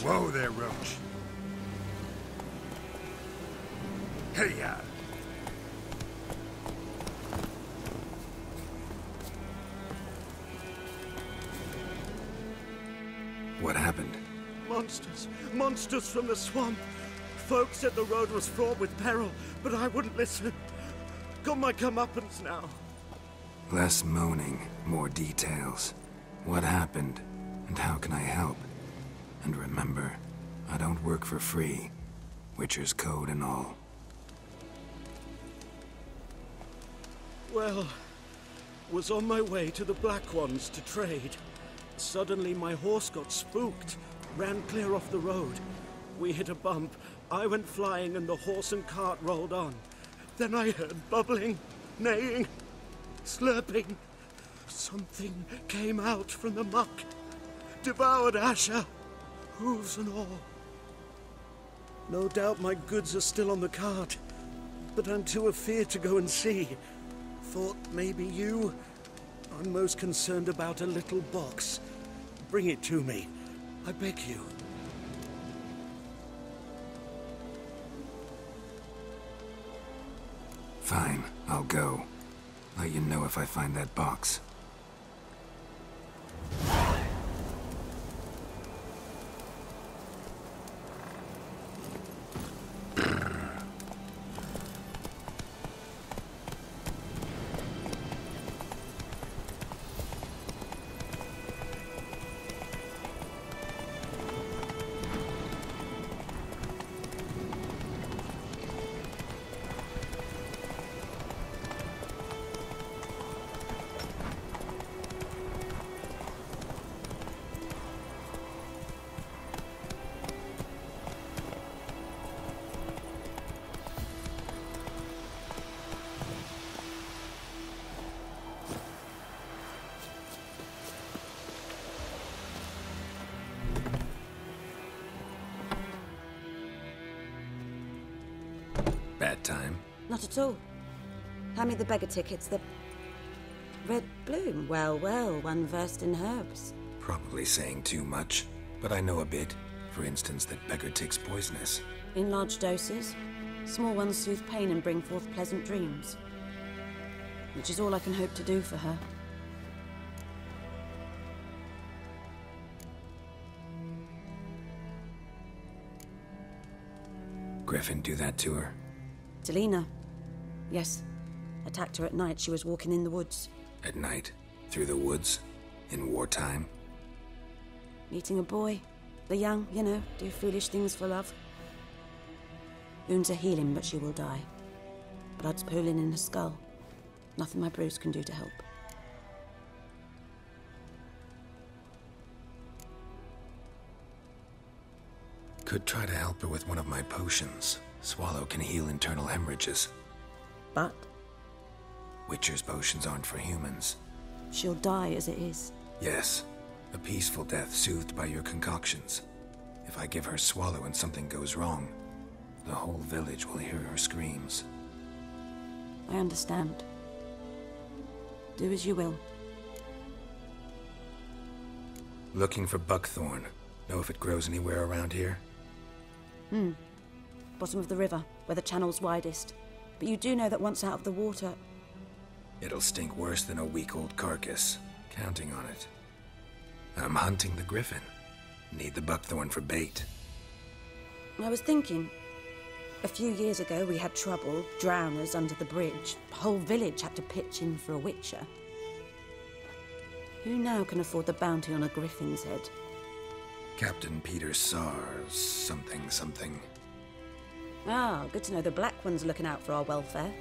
Whoa there, Roach. Hey, ya. What happened? Monsters. Monsters from the swamp. Folks said the road was fraught with peril, but I wouldn't listen. Got my comeuppance now. Less moaning, more details. What happened, and how can I help? And remember, I don't work for free. Witcher's code and all. Well, was on my way to the Black Ones to trade. Suddenly my horse got spooked, ran clear off the road. We hit a bump, I went flying and the horse and cart rolled on. Then I heard bubbling, neighing, slurping. Something came out from the muck, devoured Asher, hooves and all. No doubt my goods are still on the cart, but I'm too afeard to go and see. Thought maybe you... I'm most concerned about a little box. Bring it to me, I beg you. Fine, I'll go. Let you know if I find that box. Time? Not at all. Hand me the beggar tickets, the... Red Bloom. Well, well, one versed in herbs. Probably saying too much, but I know a bit. For instance, that beggar tick's poisonous. In large doses. Small ones soothe pain and bring forth pleasant dreams. Which is all I can hope to do for her. Griffin, do that to her. Delina. Yes. Attacked her at night. She was walking in the woods. At night? Through the woods? In wartime? Meeting a boy. The young, you know, do foolish things for love. Wounds are healing, but she will die. Blood's pooling in her skull. Nothing my bruise can do to help. Could try to help her with one of my potions. Swallow can heal internal hemorrhages. But? Witcher's potions aren't for humans. She'll die as it is. Yes. A peaceful death soothed by your concoctions. If I give her swallow and something goes wrong, the whole village will hear her screams. I understand. Do as you will. Looking for buckthorn. Know if it grows anywhere around here? Bottom of the river, where the channel's widest. But you do know that once out of the water... It'll stink worse than a week-old carcass. Counting on it. I'm hunting the griffin. Need the buckthorn for bait. I was thinking... A few years ago we had trouble, drowners under the bridge. The whole village had to pitch in for a witcher. Who now can afford the bounty on a griffin's head? Captain Peter Sarr... something... Ah, good to know the Black One's looking out for our welfare.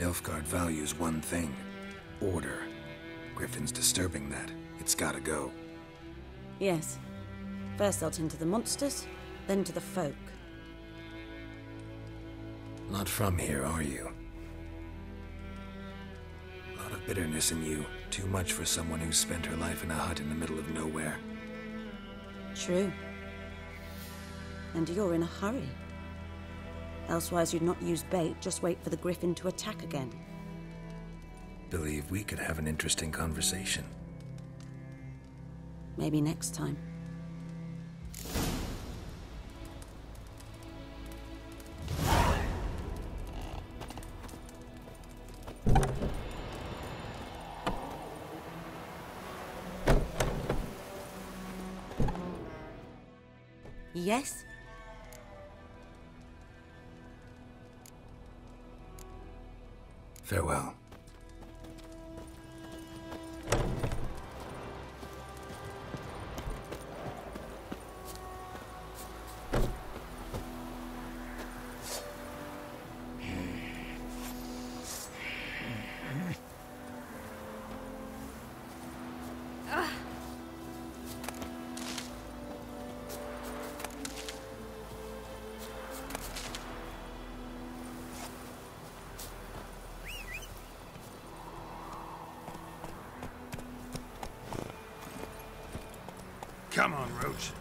Nilfgaard values one thing. Order. Griffin's disturbing that. It's gotta go. Yes. First I'll tend to the monsters, then to the folk. Not from here, are you? A lot of bitterness in you. Too much for someone who's spent her life in a hut in the middle of nowhere. True. And you're in a hurry. Elsewise you'd not use bait, just wait for the griffin to attack again. Believe we could have an interesting conversation. Maybe next time. Yes? Farewell. Come on, Roach.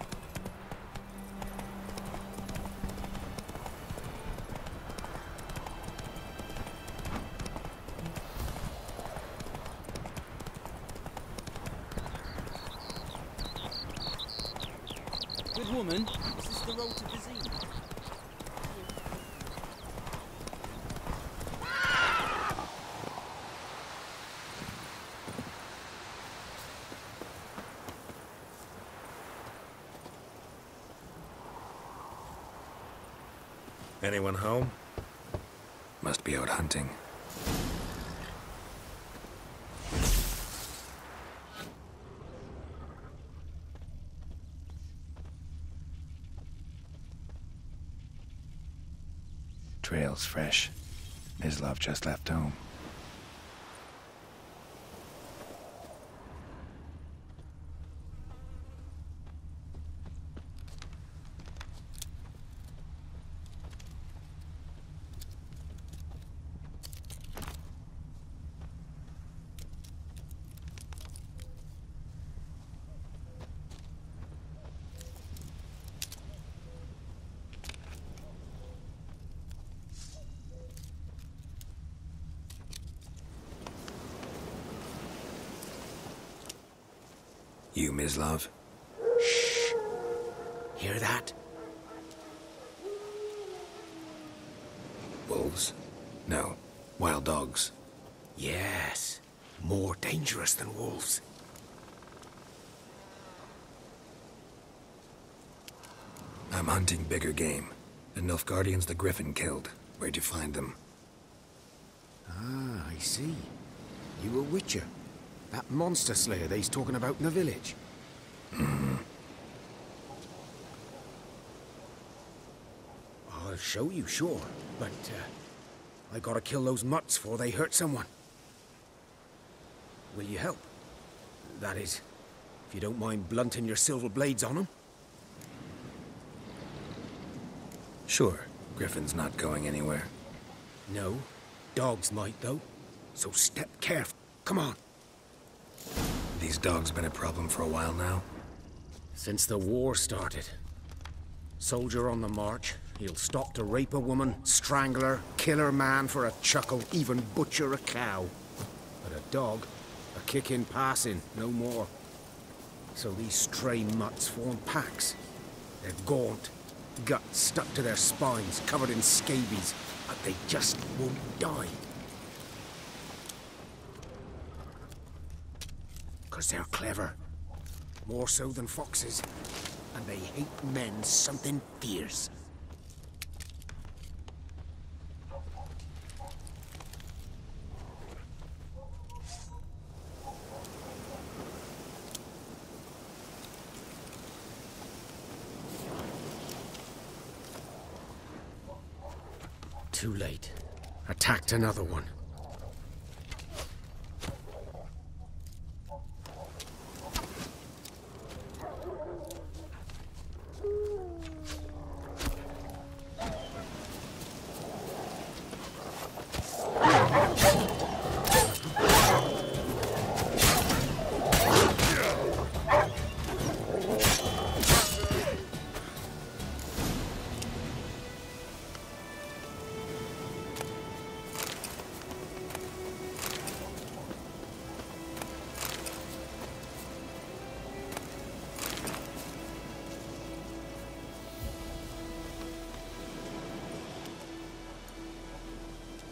Good woman, this is the road to Vizima. Anyone home? Must be out hunting. Trail's fresh. Nislov just left home. You, Mislav. Shh. Hear that? Wolves? No. Wild dogs. Yes. More dangerous than wolves. I'm hunting bigger game. The Nilfgaardians the Griffin killed. Where'd you find them? Ah, I see. You a witcher. That monster slayer that he's talking about in the village. Mm-hmm. I'll show you, sure. But, I gotta kill those mutts before they hurt someone. Will you help? That is, if you don't mind blunting your silver blades on them. Sure. Griffin's not going anywhere. No. Dogs might, though. So step careful. Come on. These dogs been a problem for a while now? Since the war started. Soldier on the march, he'll stop to rape a woman, strangle her, kill her man for a chuckle, even butcher a cow. But a dog, a kick in passing, no more. So these stray mutts form packs. They're gaunt, guts stuck to their spines, covered in scabies, but they just won't die. Because they're clever. More so than foxes. And they hate men something fierce. Too late. Attacked another one.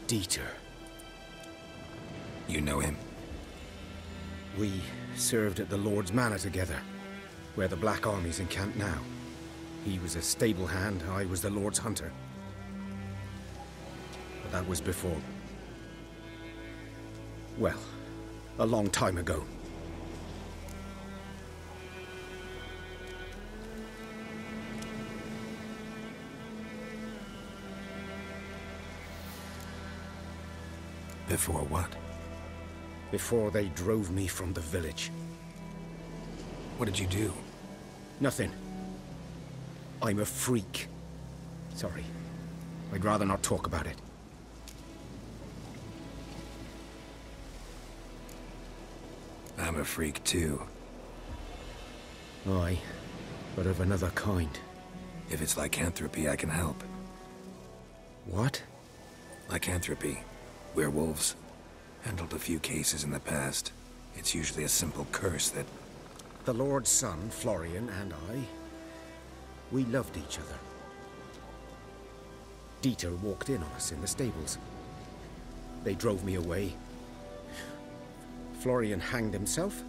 Dieter. You know him? We served at the Lord's Manor together, where the Black Army's encamped now. He was a stable hand, I was the Lord's hunter. But that was before... well, a long time ago. Before what? Before they drove me from the village. What did you do? Nothing. I'm a freak. Sorry. I'd rather not talk about it. I'm a freak too. Aye, but of another kind. If it's lycanthropy, I can help. What? Lycanthropy. Werewolves. Handled a few cases in the past. It's usually a simple curse that... The Lord's son, Florian, and I... we loved each other. Dieter walked in on us in the stables. They drove me away. Florian hanged himself.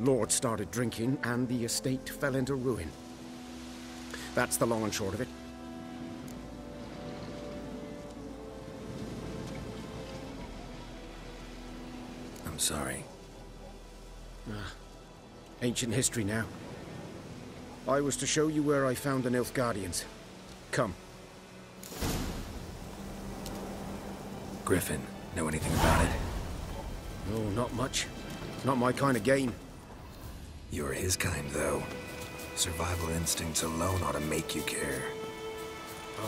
Lord started drinking, and the estate fell into ruin. That's the long and short of it. I'm sorry. Ancient history now. I was to show you where I found the Nilfgaardians. Come. Griffin, know anything about it? No, not much. Not my kind of game. You're his kind, though. Survival instincts alone ought to make you care.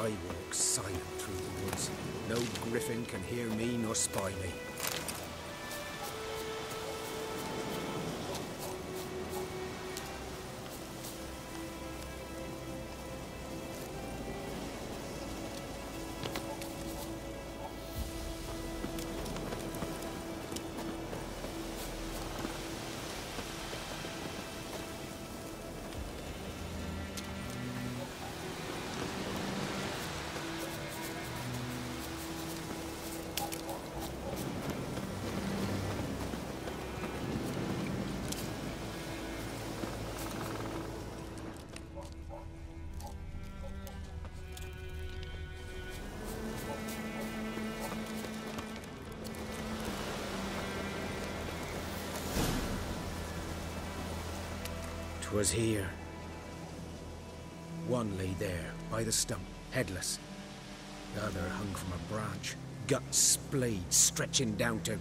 I walk silent through the woods. No griffin can hear me nor spy me. Was here. One lay there, by the stump, headless. The other hung from a branch, gut splayed, stretching down to...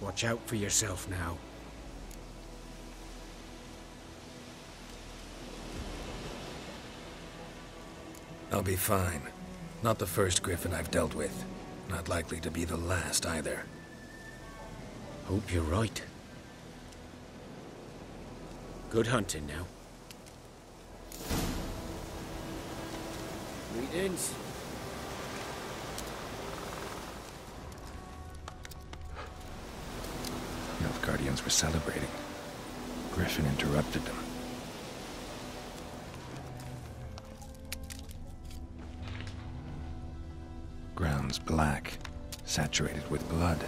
Watch out for yourself now. I'll be fine. Not the first griffin I've dealt with. Not likely to be the last, either. Hope you're right. Good hunting now. Greetings. Nilfgaardians were celebrating. Griffin interrupted them. Ground's black, saturated with blood.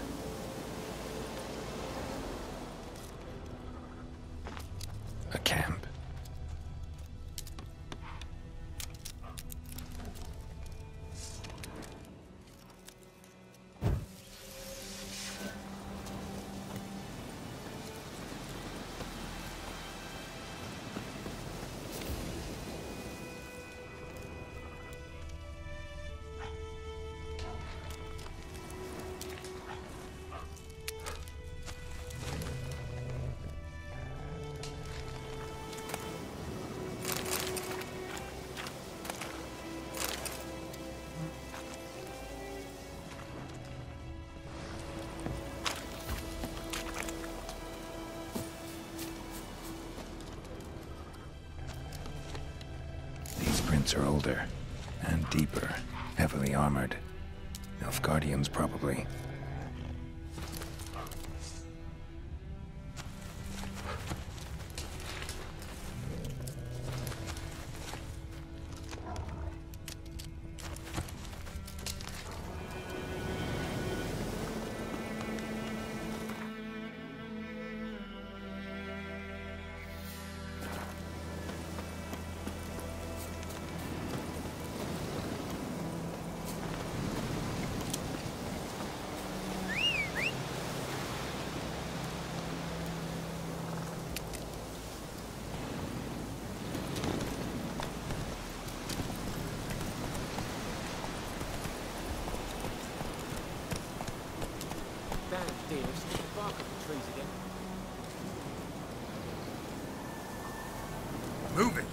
Are older and deeper, heavily armored. Nilfgaardians, probably. deer stick the bark on the trees again. Move it!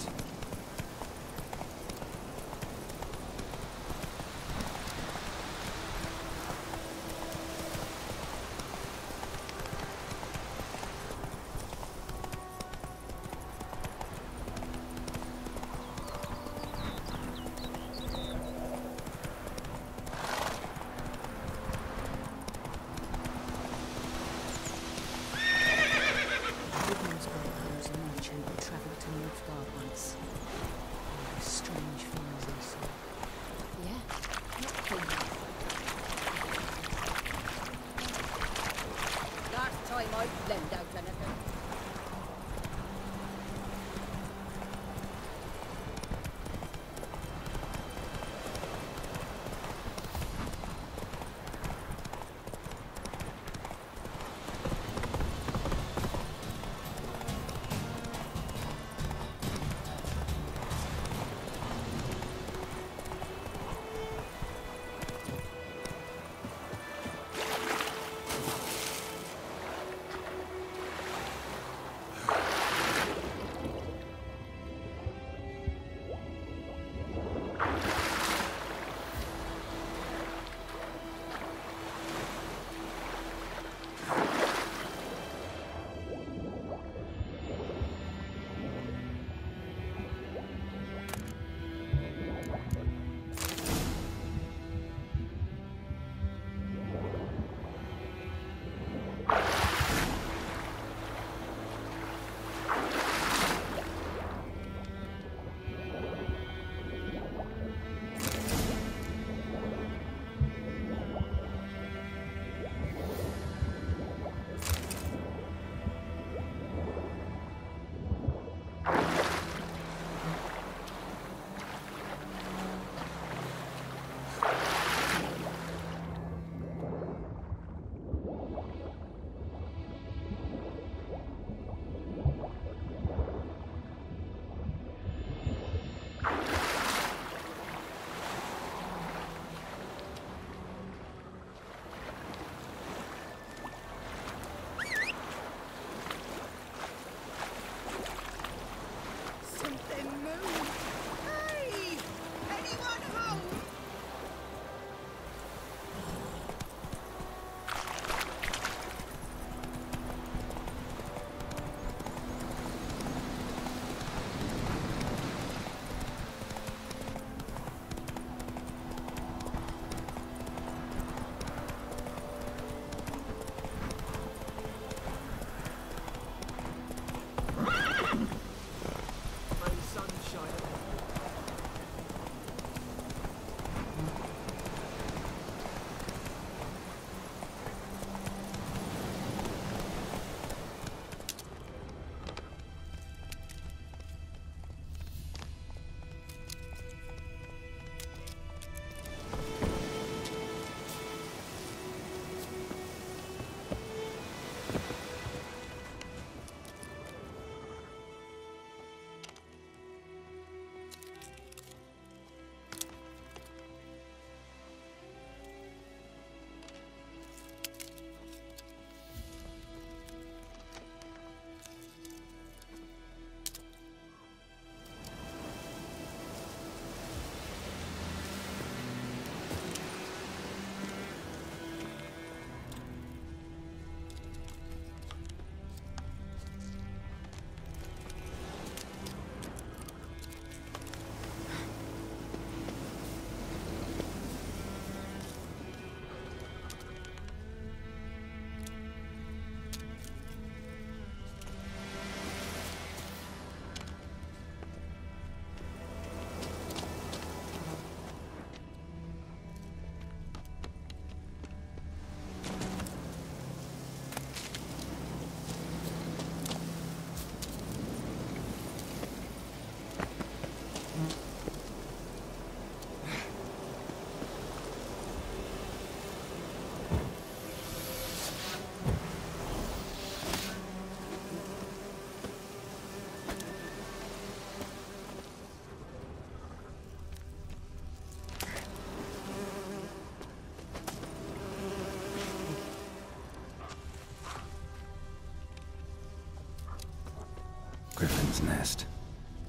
Its nest.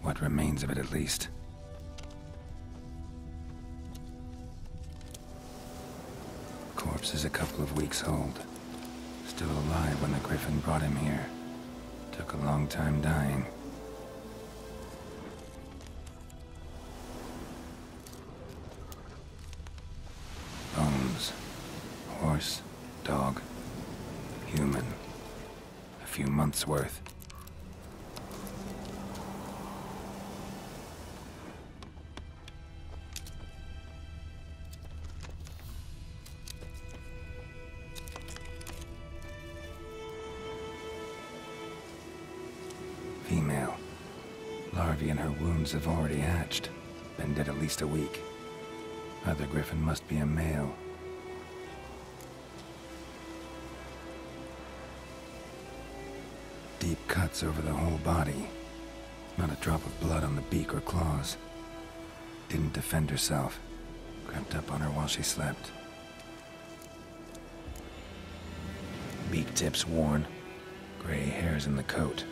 What remains of it, at least. Corpse is a couple of weeks old. Still alive when the griffin brought him here. Took a long time dying. Bones. Horse. Dog. Human. A few months' worth. Female. Larvae in her wounds have already hatched. Been dead at least a week. Other griffin must be a male. Deep cuts over the whole body. Not a drop of blood on the beak or claws. Didn't defend herself. Crept up on her while she slept. Beak tips worn. Gray hairs in the coat.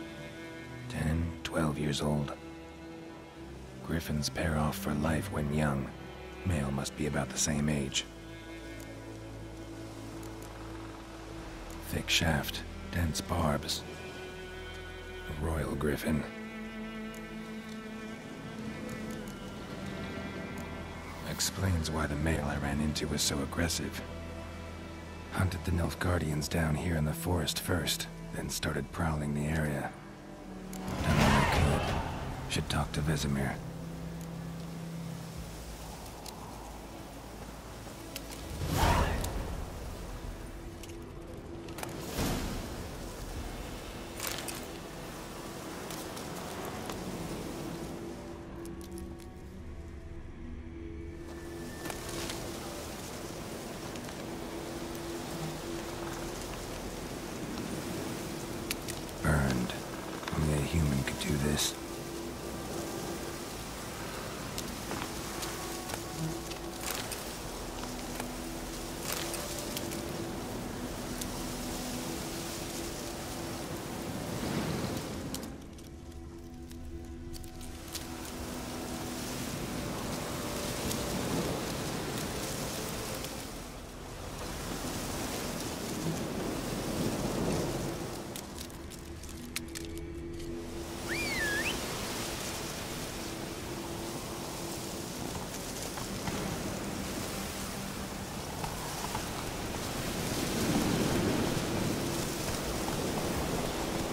10, 12 years old. Griffins pair off for life when young. Male must be about the same age. Thick shaft, dense barbs. A royal griffin. Explains why the male I ran into was so aggressive. Hunted the Nilfgaardians down here in the forest first, then started prowling the area. Should talk to Vesemir. Burned. Only a human could do this.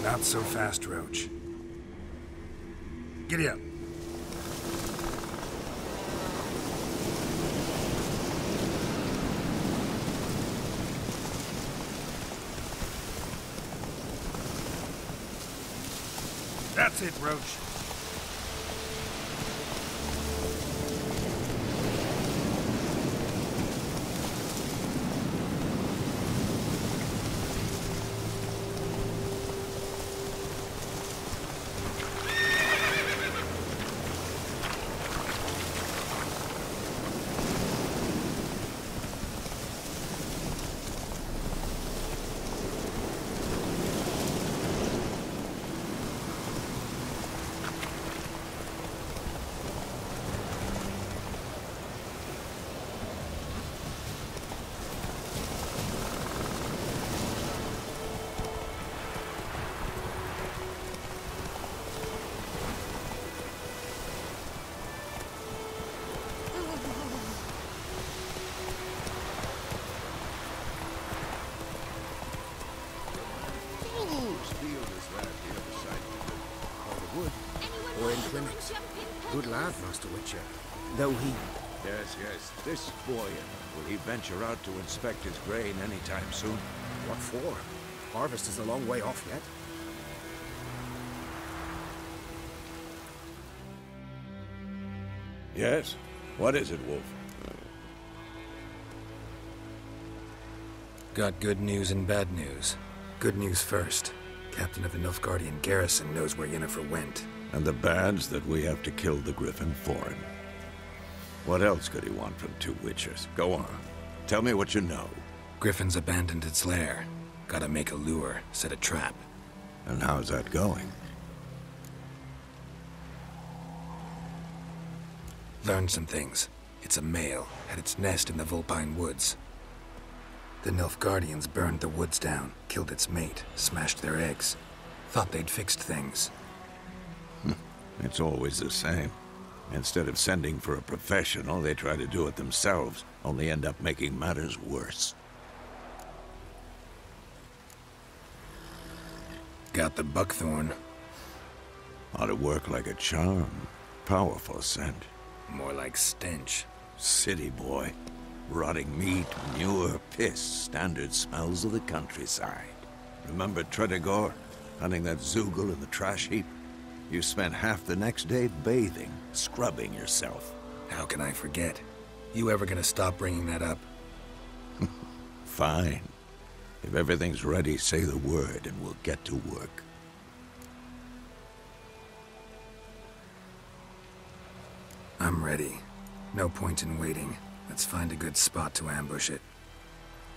Not so fast, Roach. Giddy up. That's it, Roach. Good lad, Master Witcher. Though he... Yes, this boy. Will he venture out to inspect his grain anytime soon? What for? Harvest is a long way off yet. Yes? What is it, Wolf? Got good news and bad news. Good news first. Captain of the Nilfgaardian garrison knows where Yennefer went. And the bad's that we have to kill the griffin for him. What else could he want from two witchers? Go on. Tell me what you know. Griffin's abandoned its lair. Gotta make a lure, set a trap. And how's that going? Learned some things. It's a male, had its nest in the Vulpine Woods. The Nilfgaardians burned the woods down, killed its mate, smashed their eggs. Thought they'd fixed things. It's always the same. Instead of sending for a professional, they try to do it themselves, only end up making matters worse. Got the buckthorn. Ought to work like a charm. Powerful scent. More like stench. City boy. Rotting meat, manure, piss, standard smells of the countryside. Remember Tredegor? Hunting that Zoogle in the trash heap? You spent half the next day bathing, scrubbing yourself. How can I forget? You ever gonna stop bringing that up? Fine. If everything's ready, say the word and we'll get to work. I'm ready. No point in waiting. Let's find a good spot to ambush it.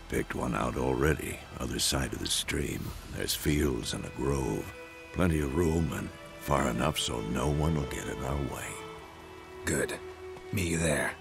Picked one out already, other side of the stream. There's fields and a grove. Plenty of room and far enough so no one will get in our way. Good. Meet you there.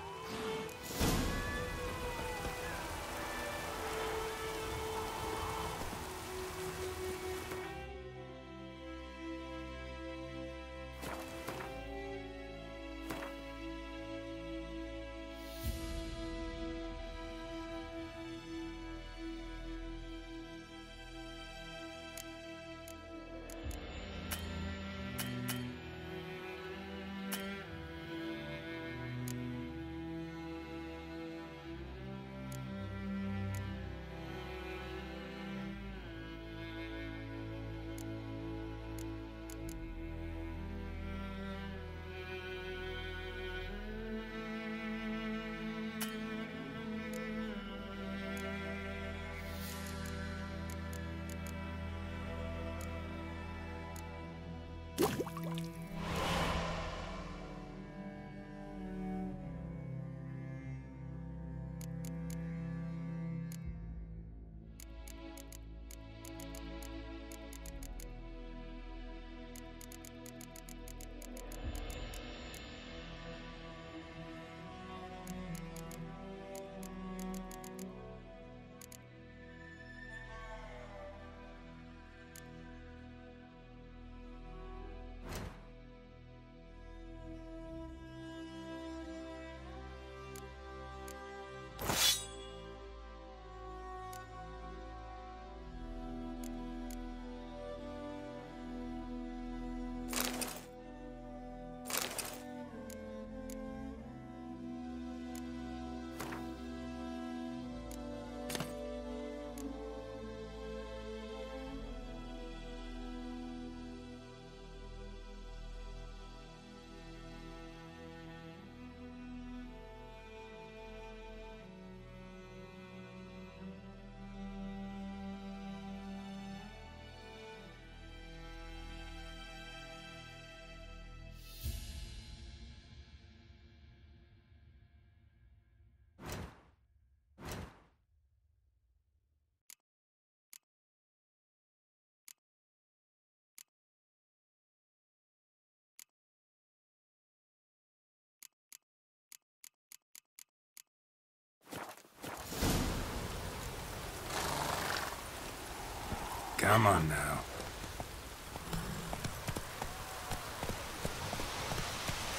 Come on now.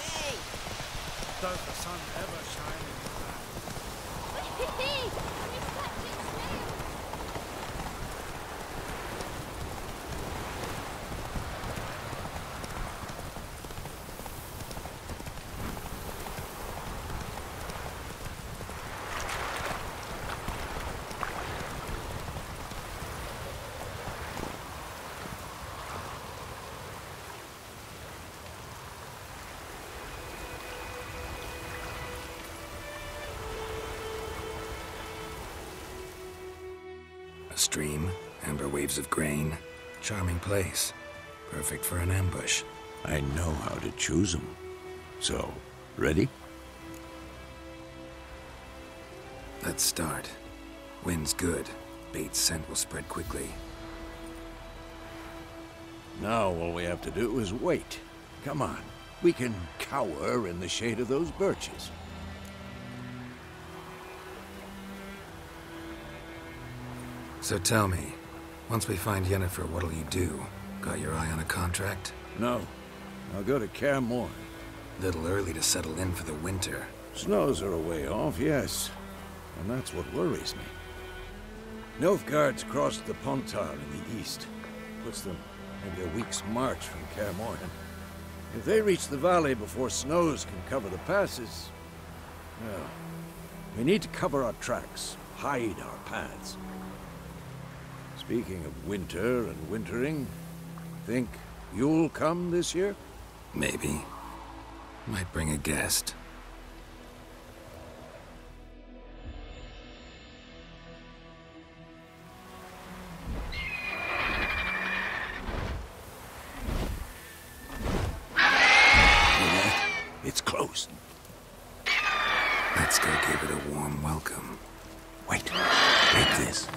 Hey! Does the sun ever shine in the dark? Hey! It's catching stream, amber waves of grain. Charming place. Perfect for an ambush. I know how to choose them. So, ready? Let's start. Wind's good. Bait's scent will spread quickly. Now all we have to do is wait. Come on. We can cower in the shade of those birches. So tell me, once we find Yennefer, what'll you do? Got your eye on a contract? No. I'll go to Kaer Morhen. Little early to settle in for the winter. Snows are a way off, yes. And that's what worries me. Nilfgaard's crossed the Panthera in the east. Puts them maybe a week's march from Kaer Morhen. If they reach the valley before snows can cover the passes... well, we need to cover our tracks, hide our paths. Speaking of winter and wintering, think you'll come this year? Maybe. Might bring a guest. It's closed. Let's go give it a warm welcome. Wait. Take this.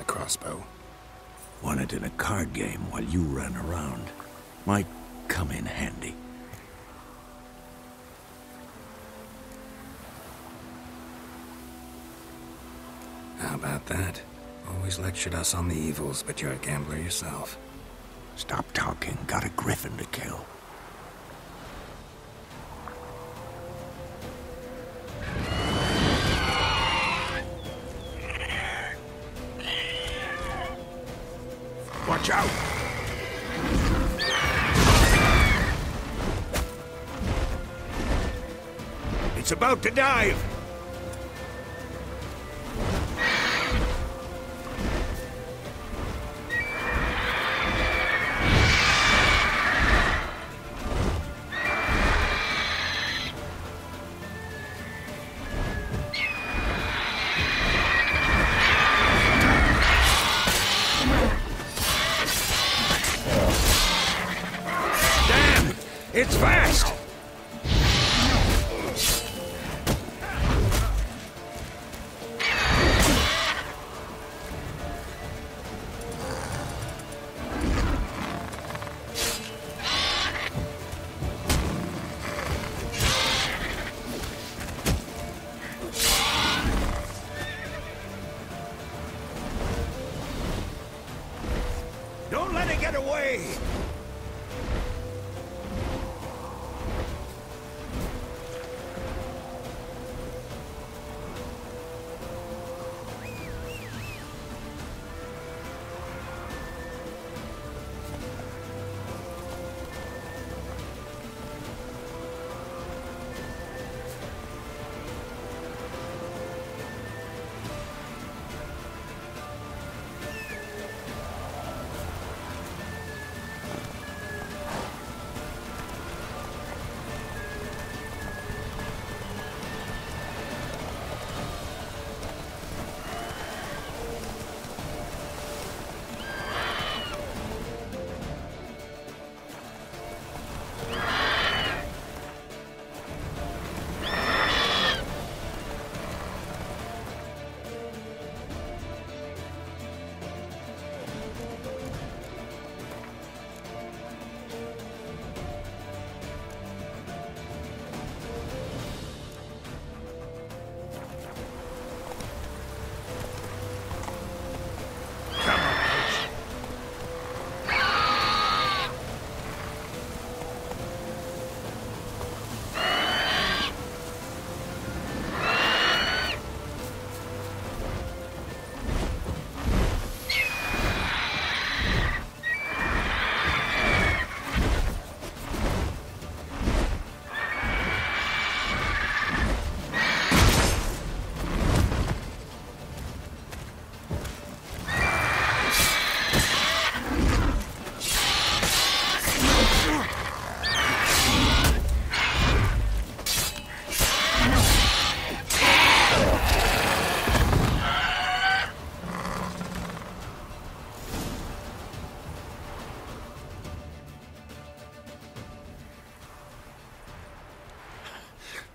A crossbow. Won it in a card game while you ran around. Might come in handy. How about that? Always lectured us on the evils, but you're a gambler yourself. Stop talking. Got a griffin to kill. Watch out! It's about to dive!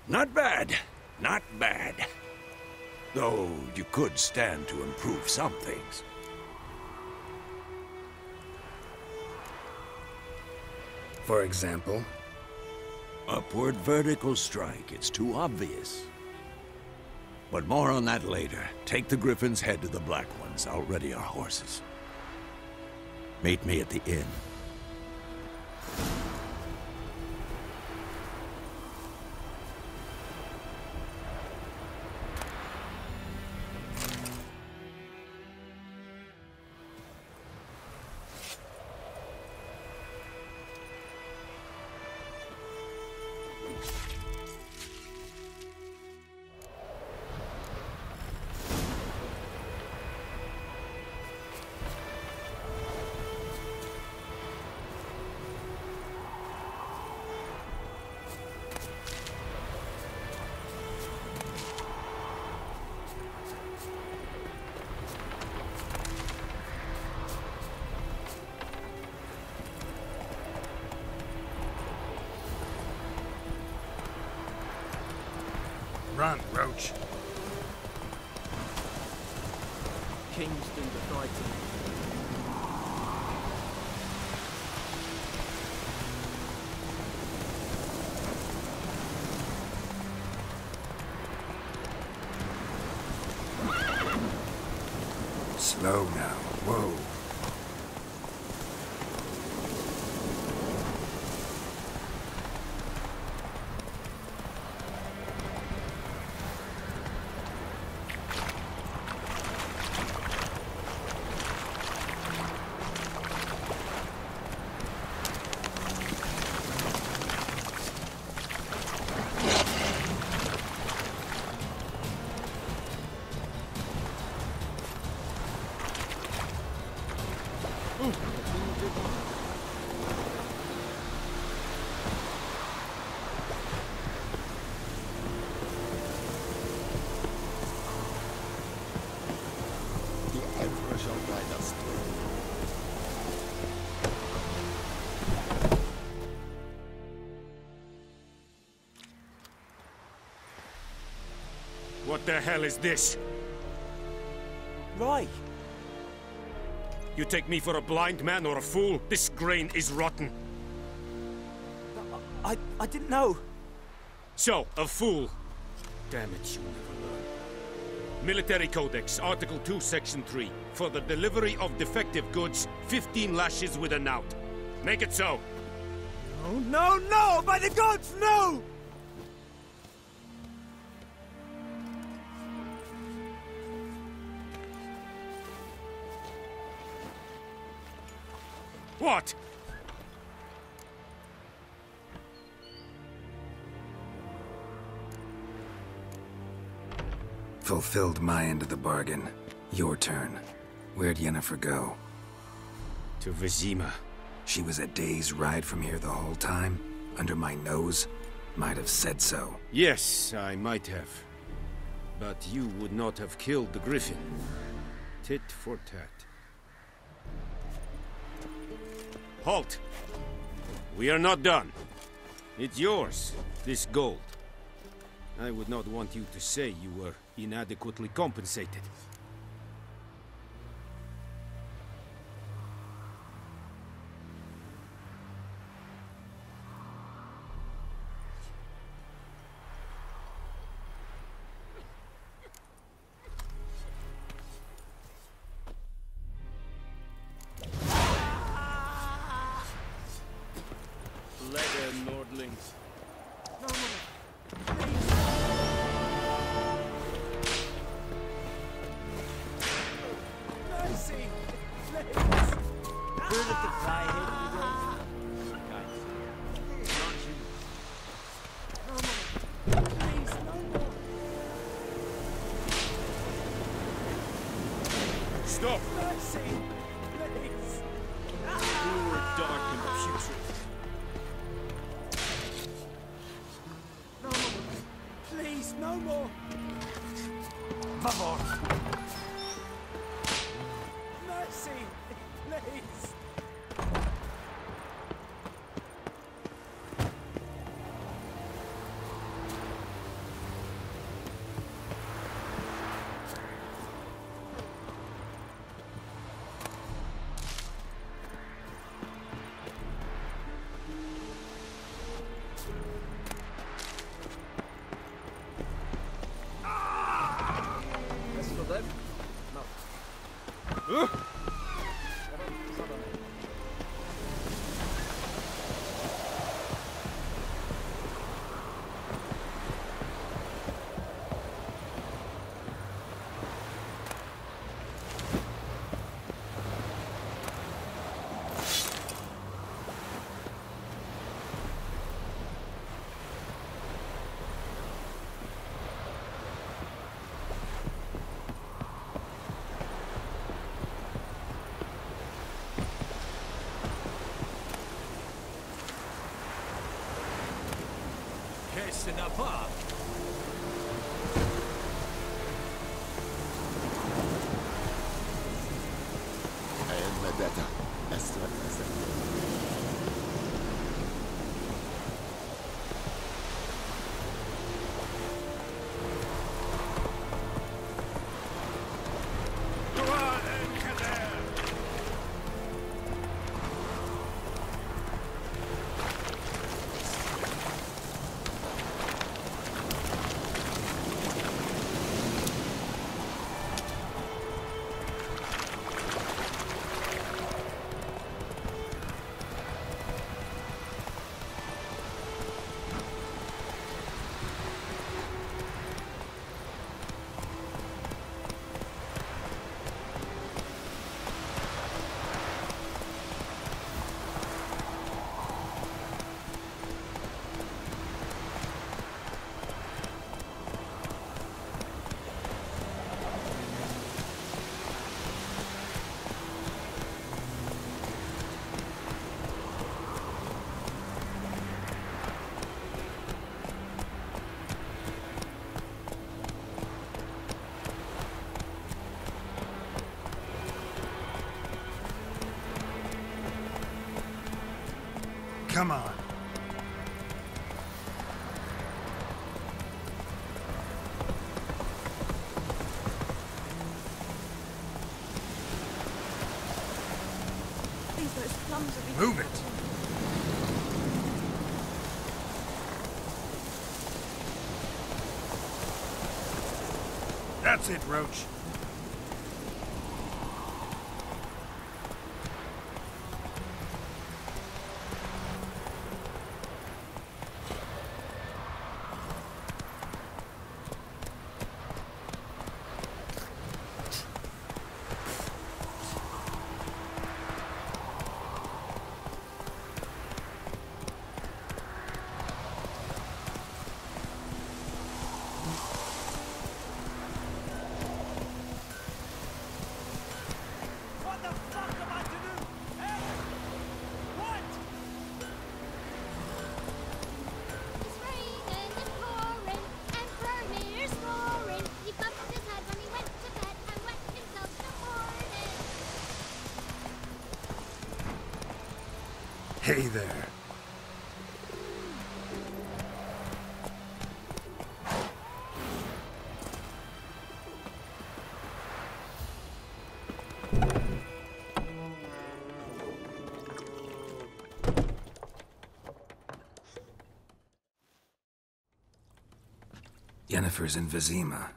Not bad. Not bad. Though you could stand to improve some things. for example? Upward vertical strike, it's too obvious. But more on that later. Take the griffin's head to the Black Ones. I'll ready our horses. Meet me at the inn. Run, Roach. Kingston the fighting. Slow now. Whoa. What the hell is this? Rye! You take me for a blind man or a fool? This grain is rotten. I didn't know. So, a fool. Damn it, you never learn. Military Codex, Article 2, Section 3. For the delivery of defective goods, 15 lashes with a knout. Make it so. No, no, no! By the gods, no! What? Fulfilled my end of the bargain. Your turn. Where'd Yennefer go? To Vizima. She was a day's ride from here the whole time? Under my nose? Might have said so. Yes, I might have. But you would not have killed the griffin. Tit for tat. Halt! We are not done. It's yours, this gold. I would not want you to say you were inadequately compensated. Stop! Mercy! Please! You were dark and putrid. No more! Please, no more! Vavor! Mercy! Please! Kirsten above. I am my data. As well as come on. Move it. That's it, Roach. Hey there. Yennefer's in Vizima.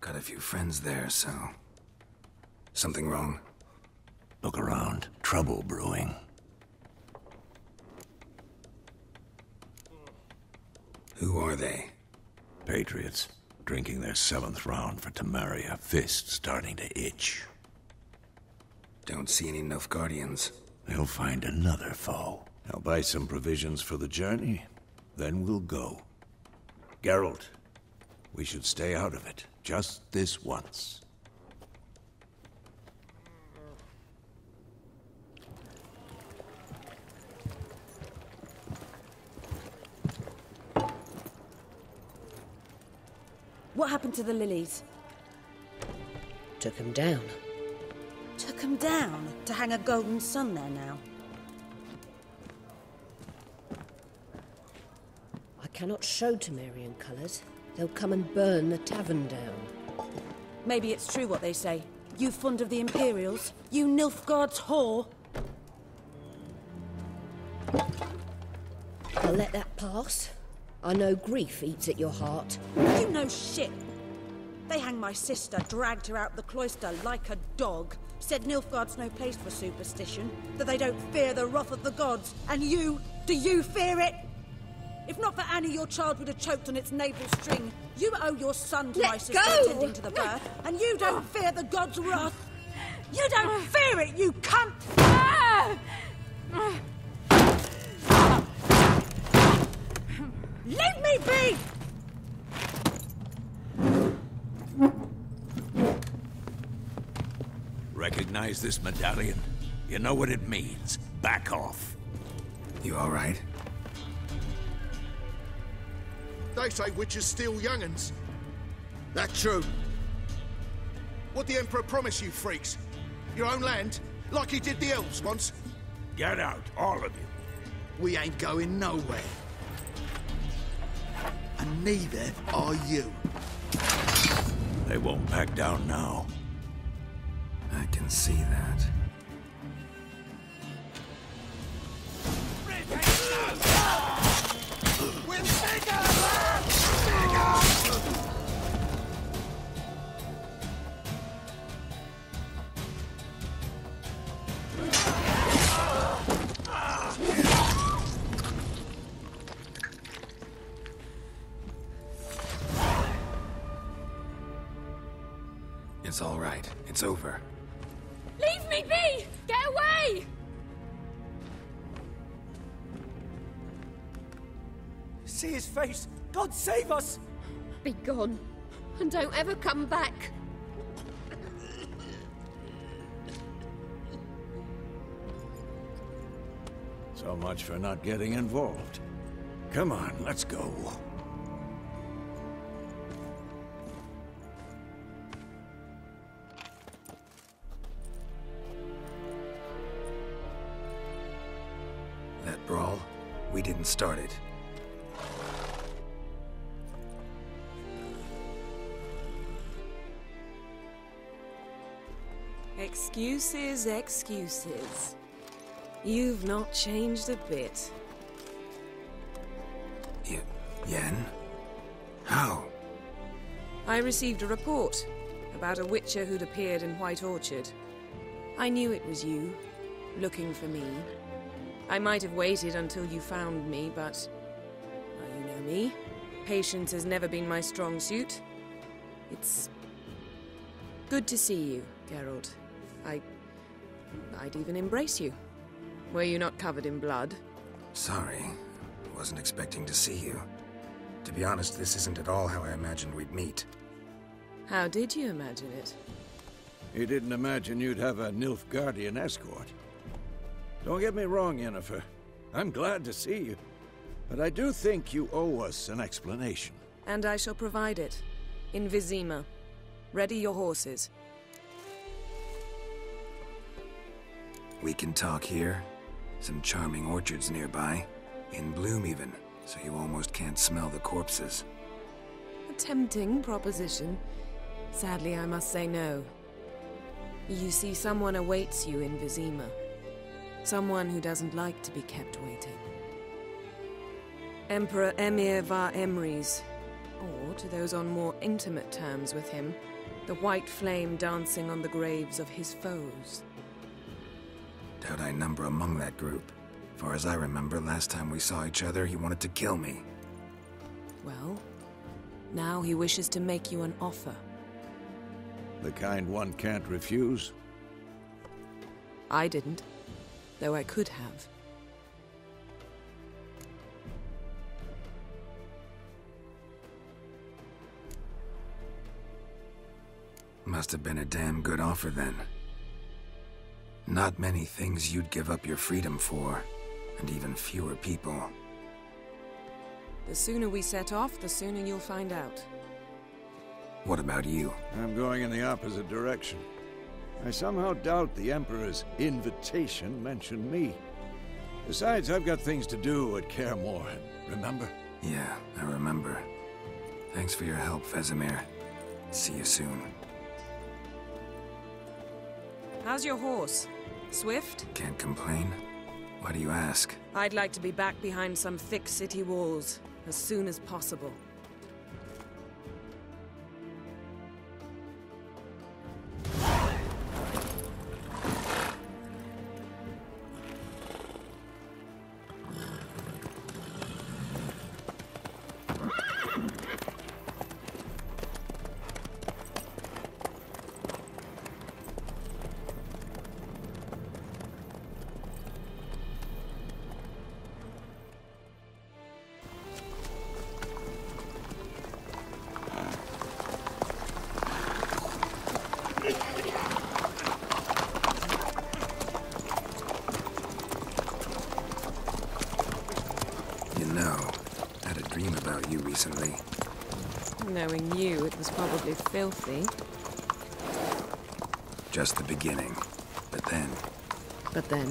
Got a few friends there, so... Something wrong? Look around. Trouble brewing. Who are they? Patriots, drinking their 7th round for Temeria, fists starting to itch. Don't see any Nilfgaardians. They'll find another foe. I'll buy some provisions for the journey, then we'll go. Geralt, we should stay out of it, just this once. What happened to the lilies? Took them down. Took them down? To hang a golden sun there now? I cannot show Temerian colours. They'll come and burn the tavern down. Maybe it's true what they say. You fond of the Imperials? You Nilfgaard's whore? I'll let that pass. I know grief eats at your heart. You know shit! They hanged my sister, dragged her out the cloister like a dog. Said Nilfgaard's no place for superstition, that they don't fear the wrath of the gods. And you, do you fear it? If not for Annie, your child would have choked on its navel string. You owe your son to my sister attending to the birth, and you don't fear the gods' wrath. You don't fear it, you cunt! Let me be! Recognize this medallion? You know what it means. Back off. You all right? They say witches steal young'uns. That's true. What the Emperor promise you, freaks? Your own land, like he did the elves once. Get out, all of you. We ain't going nowhere. And neither are you. They won't back down now. I can see that. It's all right. It's over. Leave me be! Get away! See his face! God save us! Be gone. And don't ever come back. So much for not getting involved. Come on, let's go. We didn't start it. Excuses, excuses. You've not changed a bit. Yen? How? I received a report about a witcher who'd appeared in White Orchard. I knew it was you, looking for me. I might have waited until you found me, but... well, you know me. Patience has never been my strong suit. It's... good to see you, Geralt. I'd even embrace you. Were you not covered in blood? Sorry. Wasn't expecting to see you. To be honest, this isn't at all how I imagined we'd meet. How did you imagine it? You didn't imagine you'd have a Nilfgaardian escort. Don't get me wrong, Yennefer. I'm glad to see you. But I do think you owe us an explanation. And I shall provide it. In Vizima. Ready your horses. We can talk here. Some charming orchards nearby. In bloom even, so you almost can't smell the corpses. A tempting proposition. Sadly, I must say no. You see, someone awaits you in Vizima. Someone who doesn't like to be kept waiting. Emperor Emhyr Var Emreis, or, to those on more intimate terms with him, the white flame dancing on the graves of his foes. Doubt I number among that group. Far as I remember, last time we saw each other, he wanted to kill me. Well, now he wishes to make you an offer. The kind one can't refuse. I didn't. Though I could have. Must have been a damn good offer then. Not many things you'd give up your freedom for, and even fewer people. The sooner we set off, the sooner you'll find out. What about you? I'm going in the opposite direction. I somehow doubt the Emperor's invitation mentioned me. Besides, I've got things to do at Kaer Morhen, remember? Yeah, I remember. Thanks for your help, Vesemir. See you soon. How's your horse? Swift? Can't complain. Why do you ask? I'd like to be back behind some thick city walls as soon as possible. dream about you recently. Knowing you, it was probably filthy. Just the beginning. But then... But then?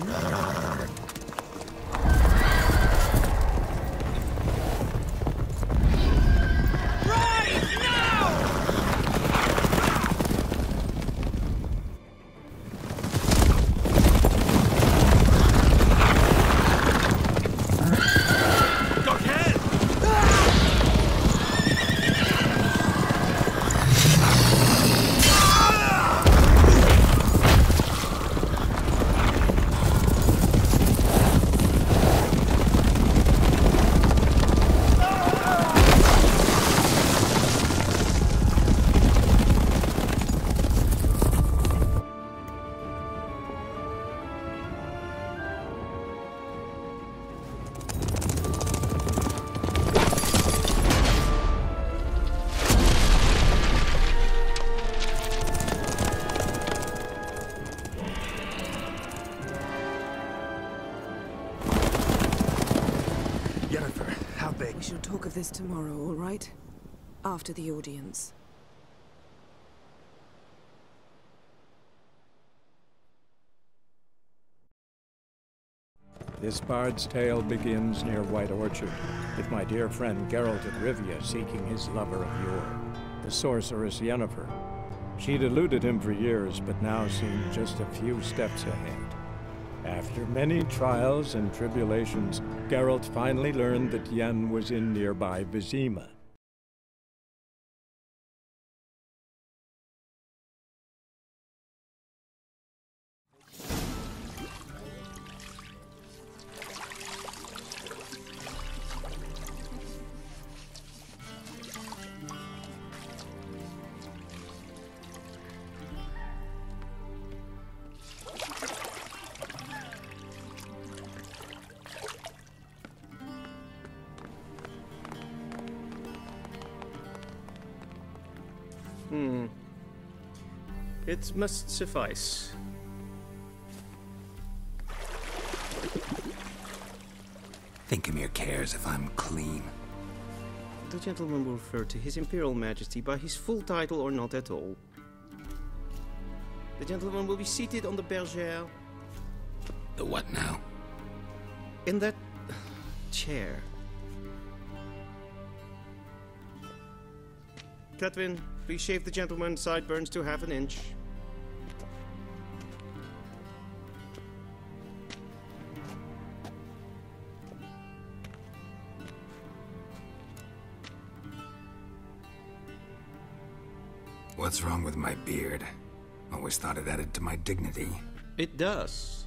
This tomorrow, all right? After the audience. This bard's tale begins near White Orchard, with my dear friend Geralt of Rivia seeking his lover of yore, the sorceress Yennefer. She'd eluded him for years, but now seemed just a few steps ahead. After many trials and tribulations, Geralt finally learned that Yen was in nearby Vizima. It must suffice. Think Emhyr cares if I'm clean. The gentleman will refer to his Imperial Majesty by his full title or not at all. The gentleman will be seated on the bergère. The what now? In that... chair. Catwin, please shave the gentleman's sideburns to 1/2 inch. What's wrong with my beard? Always thought it added to my dignity. It does.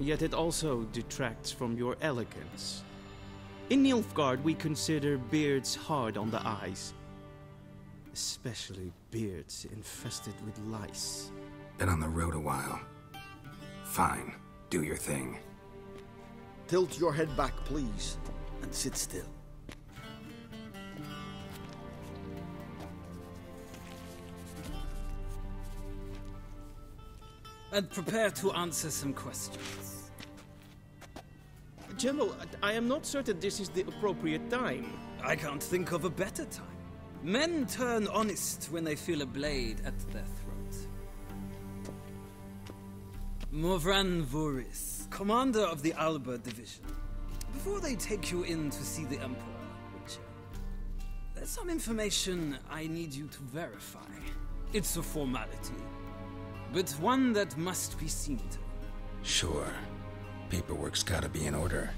Yet it also detracts from your elegance. In Nilfgaard, we consider beards hard on the eyes. Especially beards infested with lice. Been on the road a while. Fine. Do your thing. Tilt your head back, please, and sit still. And prepare to answer some questions. General, I am not certain this is the appropriate time. I can't think of a better time. Men turn honest when they feel a blade at their throat. Movran Voris, commander of the Alba Division. Before they take you in to see the Emperor, Witcher, there's some information I need you to verify. It's a formality, but one that must be seen to. Sure. Paperwork's gotta be in order.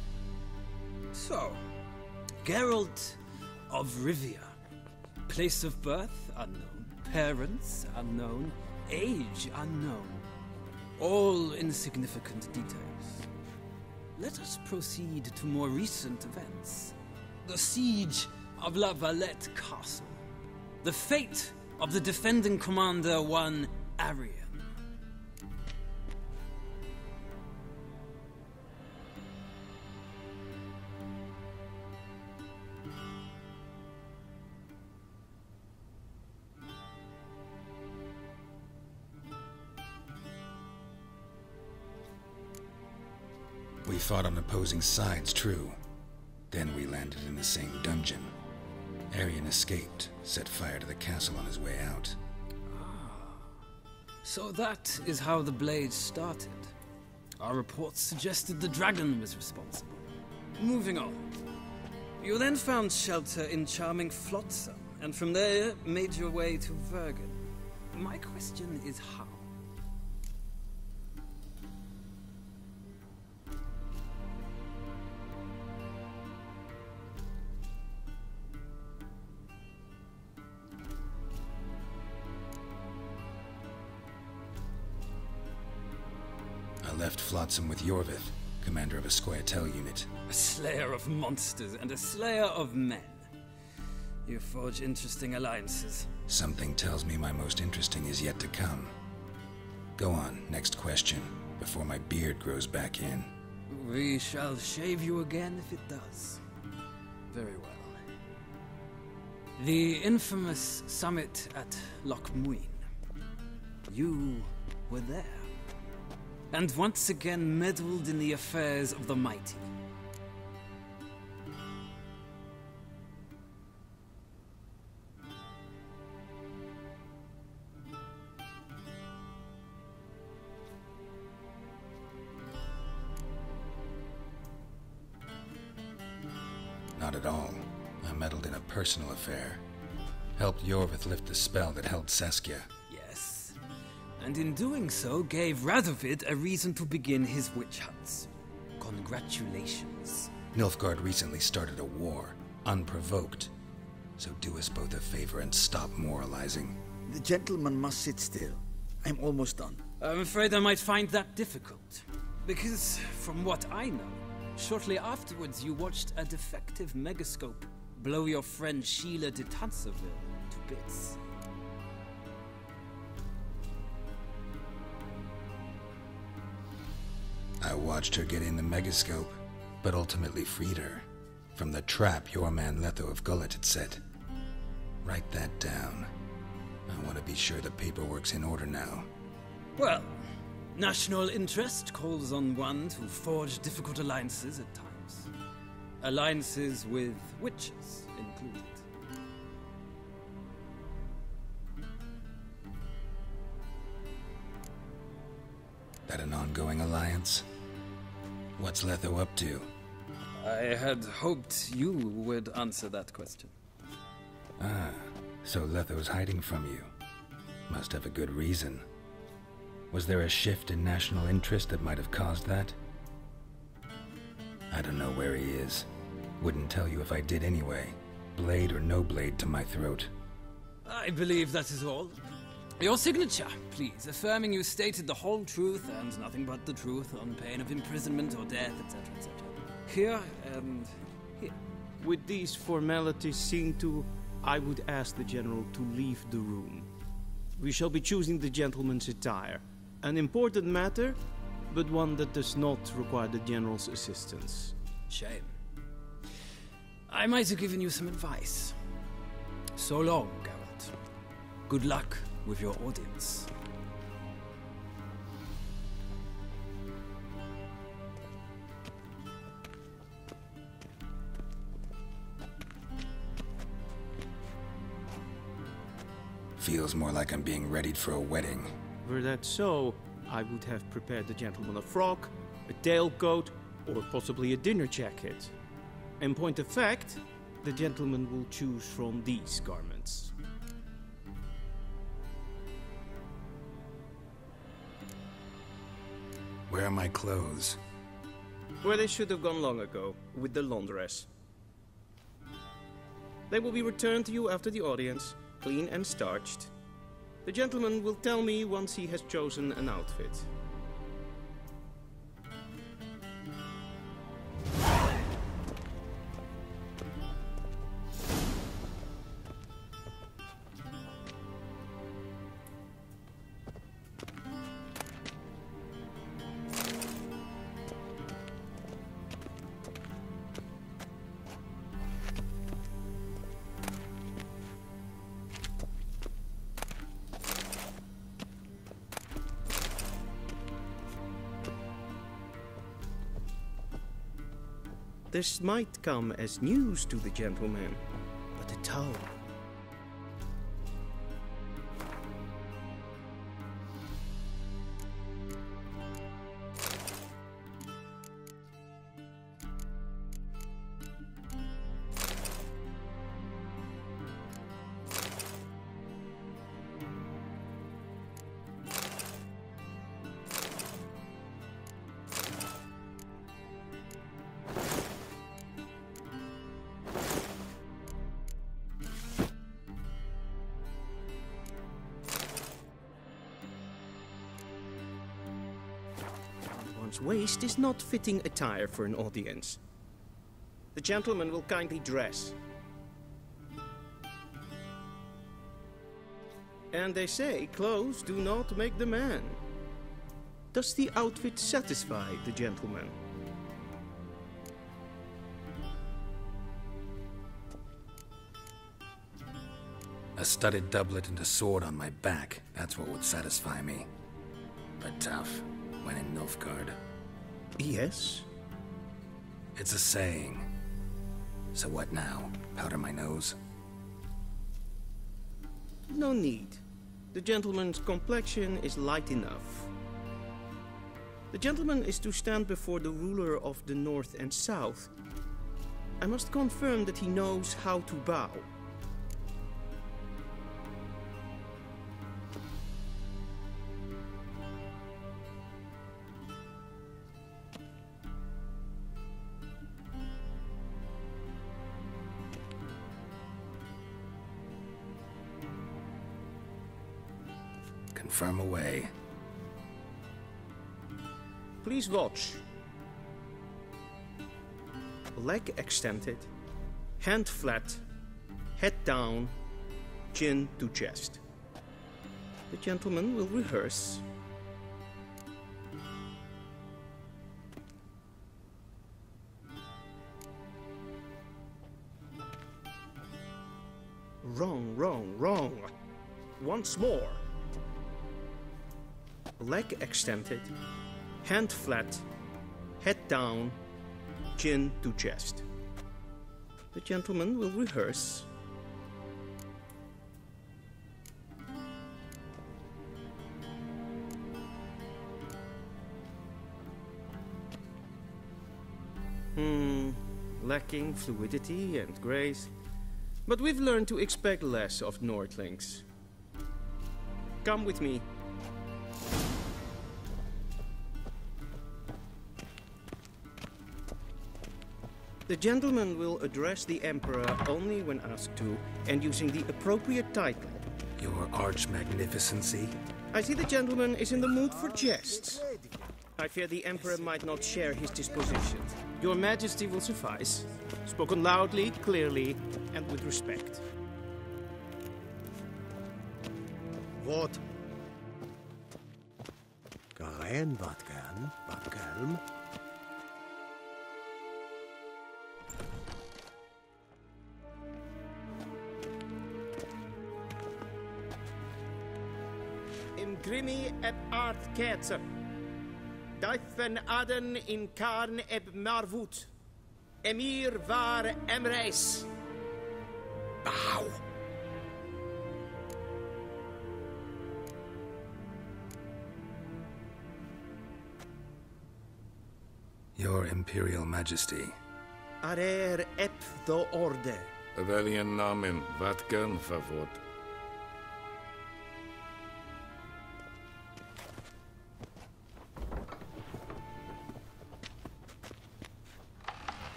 So, Geralt of Rivia. Place of birth unknown, parents unknown, age unknown. All insignificant details. Let us proceed to more recent events. The siege of La Valette Castle. The fate of the defending commander, one Arian. Fought on opposing sides, true. Then we landed in the same dungeon. Arian escaped, set fire to the castle on his way out. So that is how the Blades started. Our reports suggested the dragon was responsible. Moving on. You then found shelter in charming Flotsam, and from there made your way to Vergen. My question is how? Flotsam with Iorveth, commander of a Scoia'tael unit. A slayer of monsters and a slayer of men. You forge interesting alliances. Something tells me my most interesting is yet to come. Go on, next question, before my beard grows back in. We shall shave you again if it does. Very well. The infamous summit at Loch Muin. You were there. And once again meddled in the affairs of the mighty. Not at all. I meddled in a personal affair. Helped Iorveth lift the spell that held Saskia. And in doing so, gave Radovid a reason to begin his witch hunts. Congratulations. Nilfgaard recently started a war, unprovoked. So do us both a favor and stop moralizing. The gentleman must sit still. I'm almost done. I'm afraid I might find that difficult. Because, from what I know, shortly afterwards you watched a defective Megascope blow your friend Sheila de Tanserville to bits. I watched her get in the Megascope, but ultimately freed her from the trap your man Letho of Gullet had set. Write that down. I want to be sure the paperwork's in order now. Well, national interest calls on one to forge difficult alliances at times. Alliances with witches included. That an ongoing alliance? What's Letho up to? I had hoped you would answer that question. Ah, so Letho's hiding from you. Must have a good reason. Was there a shift in national interest that might have caused that? I don't know where he is. Wouldn't tell you if I did anyway. Blade or no blade to my throat. I believe that is all. Your signature, please, affirming you stated the whole truth and nothing but the truth on pain of imprisonment or death, etc., etc. Here and here. With these formalities seen to, I would ask the general to leave the room. We shall be choosing the gentleman's attire. An important matter, but one that does not require the general's assistance. Shame. I might have given you some advice. So long, Geralt. Good luck with your audience. Feels more like I'm being readied for a wedding. Were that so, I would have prepared the gentleman a frock, a tailcoat, or possibly a dinner jacket. In point of fact, the gentleman will choose from these garments. Where are my clothes? Where they should have gone long ago, with the laundress. They will be returned to you after the audience, clean and starched. The gentleman will tell me once he has chosen an outfit. This might come as news to the gentleman, but the tower... Waist is not fitting attire for an audience. The gentleman will kindly dress. And they say clothes do not make the man. Does the outfit satisfy the gentleman? A studded doublet and a sword on my back, that's what would satisfy me. But tough, when in Nilfgaard. Yes? It's a saying. So what now? Powder my nose? No need. The gentleman's complexion is light enough. The gentleman is to stand before the ruler of the North and South. I must confirm that he knows how to bow. Confirm away. Please watch. Leg extended, hand flat, head down, chin to chest. The gentleman will rehearse. Wrong, wrong, wrong. Once more. Leg extended, hand flat, head down, chin to chest. The gentleman will rehearse. Lacking fluidity and grace, but we've learned to expect less of Nordlings. Come with me. The gentleman will address the Emperor only when asked to, and using the appropriate title. Your Arch-Magnificency? I see the gentleman is in the mood for jests. I fear the Emperor might not share his disposition. Your Majesty will suffice. Spoken loudly, clearly, and with respect. What? Garen Vatkan, Vatkalm. Grimmi eb Art Kerzer, Deifen Aden in Karn eb Marwut, Emhyr Var Emreis. Bow! Your Imperial Majesty. Arer eb the Orde. Avelian Namen, Vatkan Favort.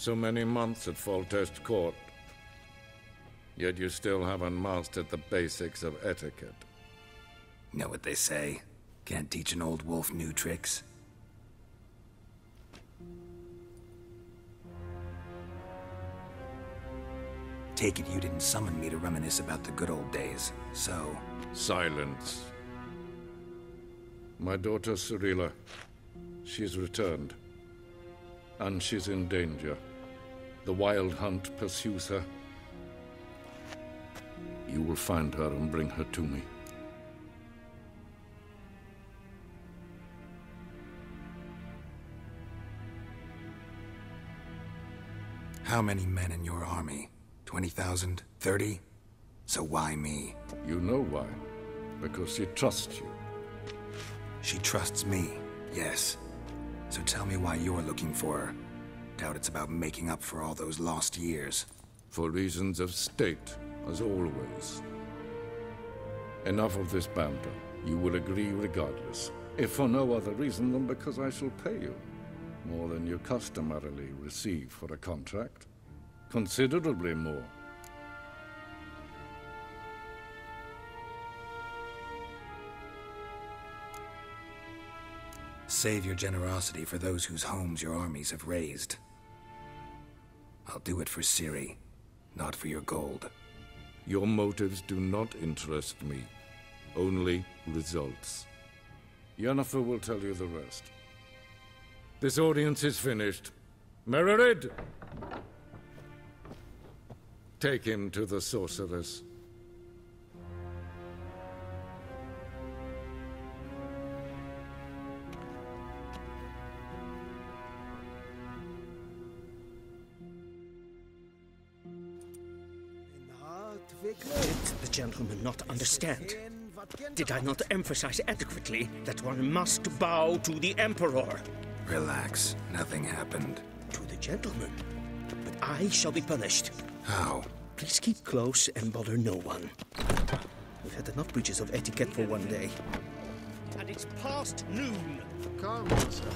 So many months at Foltest Court, yet you still haven't mastered the basics of etiquette. Know what they say? Can't teach an old wolf new tricks. Take it you didn't summon me to reminisce about the good old days, so... Silence. My daughter Cirilla, she's returned, and she's in danger. The Wild Hunt pursues her. You will find her and bring her to me. How many men in your army? 20,000? 30? So why me? You know why. Because she trusts you. She trusts me, yes. So tell me why you're looking for her. Doubt it's about making up for all those lost years. For reasons of state, as always. Enough of this banter. You will agree regardless. If for no other reason than because I shall pay you. More than you customarily receive for a contract. Considerably more. Save your generosity for those whose homes your armies have razed. I'll do it for Ciri, not for your gold. Your motives do not interest me. Only results. Yennefer will tell you the rest. This audience is finished. Mererid! Take him to the sorceress. Did the gentleman not understand? Did I not emphasize adequately that one must bow to the Emperor? Relax. Nothing happened. To the gentleman? But I shall be punished. How? Please keep close and bother no one. We've had enough breaches of etiquette for one day. And it's past noon. Come on, sir.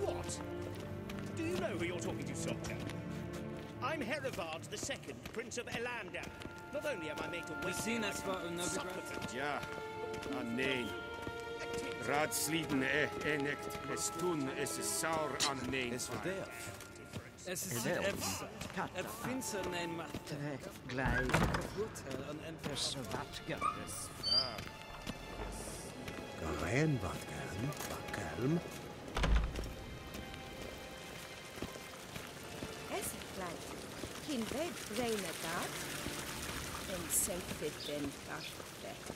What? Do you know who you're talking to, Soldier? I'm Herivard II, Prince of Elanda. Not only am I made to wait... Seen us for Novigrad? Yeah. Ah, nein. Rad sliden enekt. Es tun, es ist saur an nein. Es verderbt. Es ist Finster nein macht. Trägt gleich. Urteil an Entfersen. Wattgerdes. Gerein, Wattgelm. Wattgelm. Hinweg reiner Gart, und senket den Gartfe,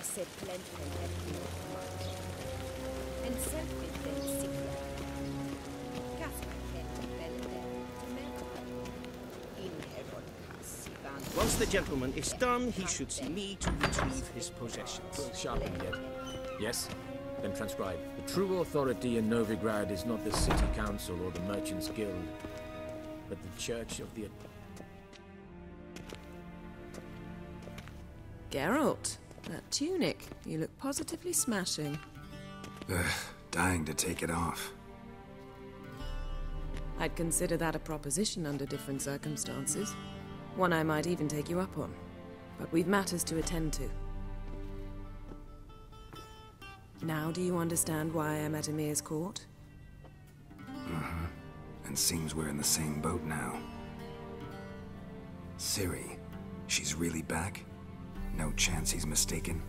es plenten et Nordmord, und senket den Sigler, Gaspakett Welde, Melkman, in Herod Kassivan. Once the gentleman is done, he should see me to retrieve his possessions. Sharpen yet. Yes? Then transcribe. The true authority in Novigrad is not the city council or the merchants' guild, but the church of the... Geralt, that tunic. You look positively smashing. Ugh, dying to take it off. I'd consider that a proposition under different circumstances. One I might even take you up on. But we've matters to attend to. Now do you understand why I'm at Emhyr's court? Mm-hmm. And seems we're in the same boat now. Ciri, she's really back? No chance he's mistaken.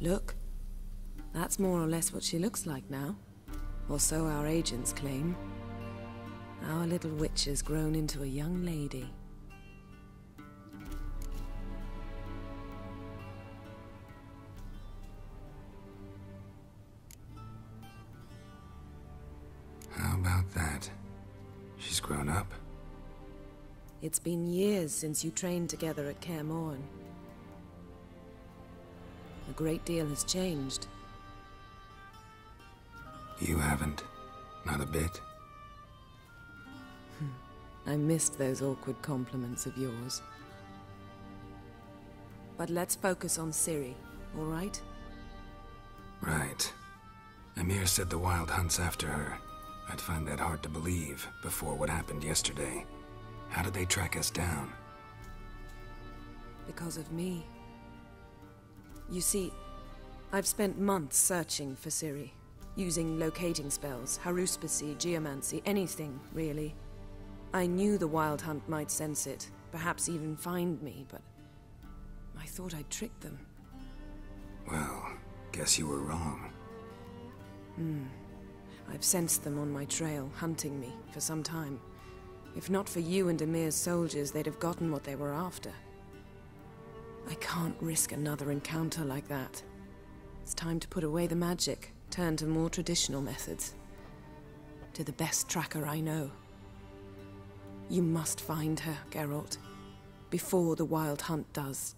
Look, that's more or less what she looks like now. Or so our agents claim. Our little witch has grown into a young lady. How about that? She's grown up. It's been years since you trained together at Kaer Morhen. A great deal has changed. You haven't. Not a bit. I missed those awkward compliments of yours. But let's focus on Ciri, all right? Right. Emhyr said the Wild Hunt's after her. I'd find that hard to believe before what happened yesterday. How did they track us down? Because of me. You see, I've spent months searching for Ciri, using locating spells, haruspicy, geomancy, anything, really. I knew the Wild Hunt might sense it, perhaps even find me, but I thought I'd tricked them. Well, guess you were wrong. I've sensed them on my trail, hunting me for some time. If not for you and Emhyr's soldiers, they'd have gotten what they were after. I can't risk another encounter like that. It's time to put away the magic, turn to more traditional methods. to the best tracker I know. You must find her, Geralt, before the Wild Hunt does.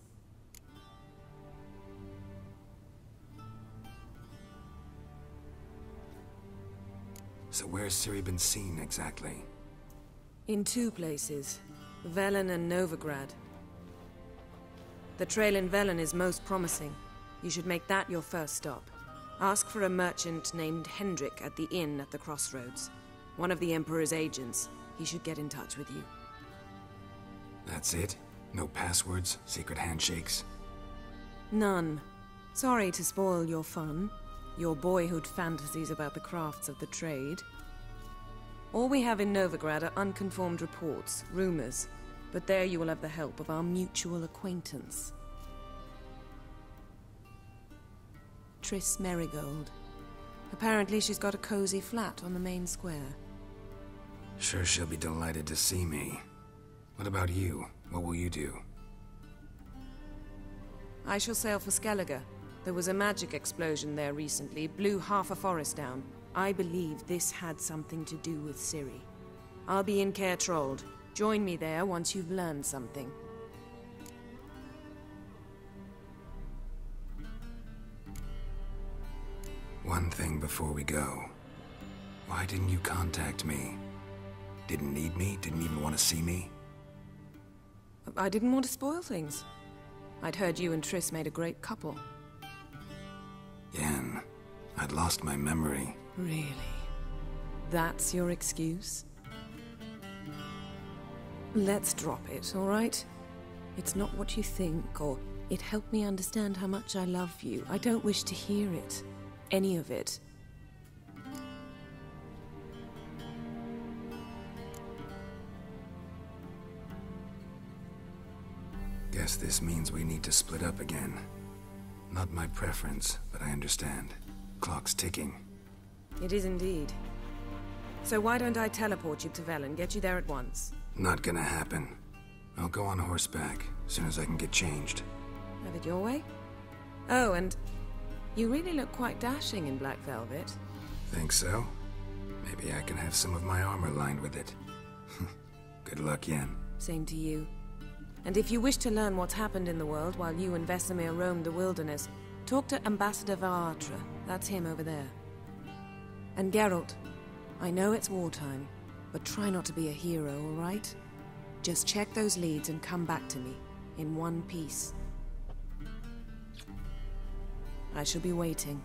So where's Ciri been seen, exactly? In two places, Velen and Novigrad. The trail in Velen is most promising. You should make that your first stop. Ask for a merchant named Hendrik at the inn at the crossroads. One of the Emperor's agents. He should get in touch with you. That's it? No passwords, secret handshakes? None. Sorry to spoil your fun, your boyhood fantasies about the crafts of the trade. All we have in Novigrad are unconfirmed reports, rumors. But there you will have the help of our mutual acquaintance. Triss Merigold. Apparently she's got a cozy flat on the main square. Sure she'll be delighted to see me. What about you? What will you do? I shall sail for Skellige. There was a magic explosion there recently, blew half a forest down. I believe this had something to do with Ciri. I'll be in Kaer Trold. Join me there once you've learned something. One thing before we go. Why didn't you contact me? Didn't need me? Didn't even want to see me? I didn't want to spoil things. I'd heard you and Triss made a great couple. Yen, I'd lost my memory. Really? That's your excuse? Let's drop it, all right? It's not what you think, or it helped me understand how much I love you. I don't wish to hear it. Any of it. Guess this means we need to split up again. Not my preference, but I understand. Clock's ticking. It is indeed. So why don't I teleport you to Velen, get you there at once? Not gonna happen. I'll go on horseback, as soon as I can get changed. Have it your way? Oh, and you really look quite dashing in black velvet. Think so? Maybe I can have some of my armor lined with it. Good luck, Yen. Same to you. And if you wish to learn what's happened in the world while you and Vesemir roam the wilderness, talk to Ambassador Vaatra. That's him over there. And Geralt, I know it's wartime, but try not to be a hero, all right? Just check those leads and come back to me, in one piece. I shall be waiting.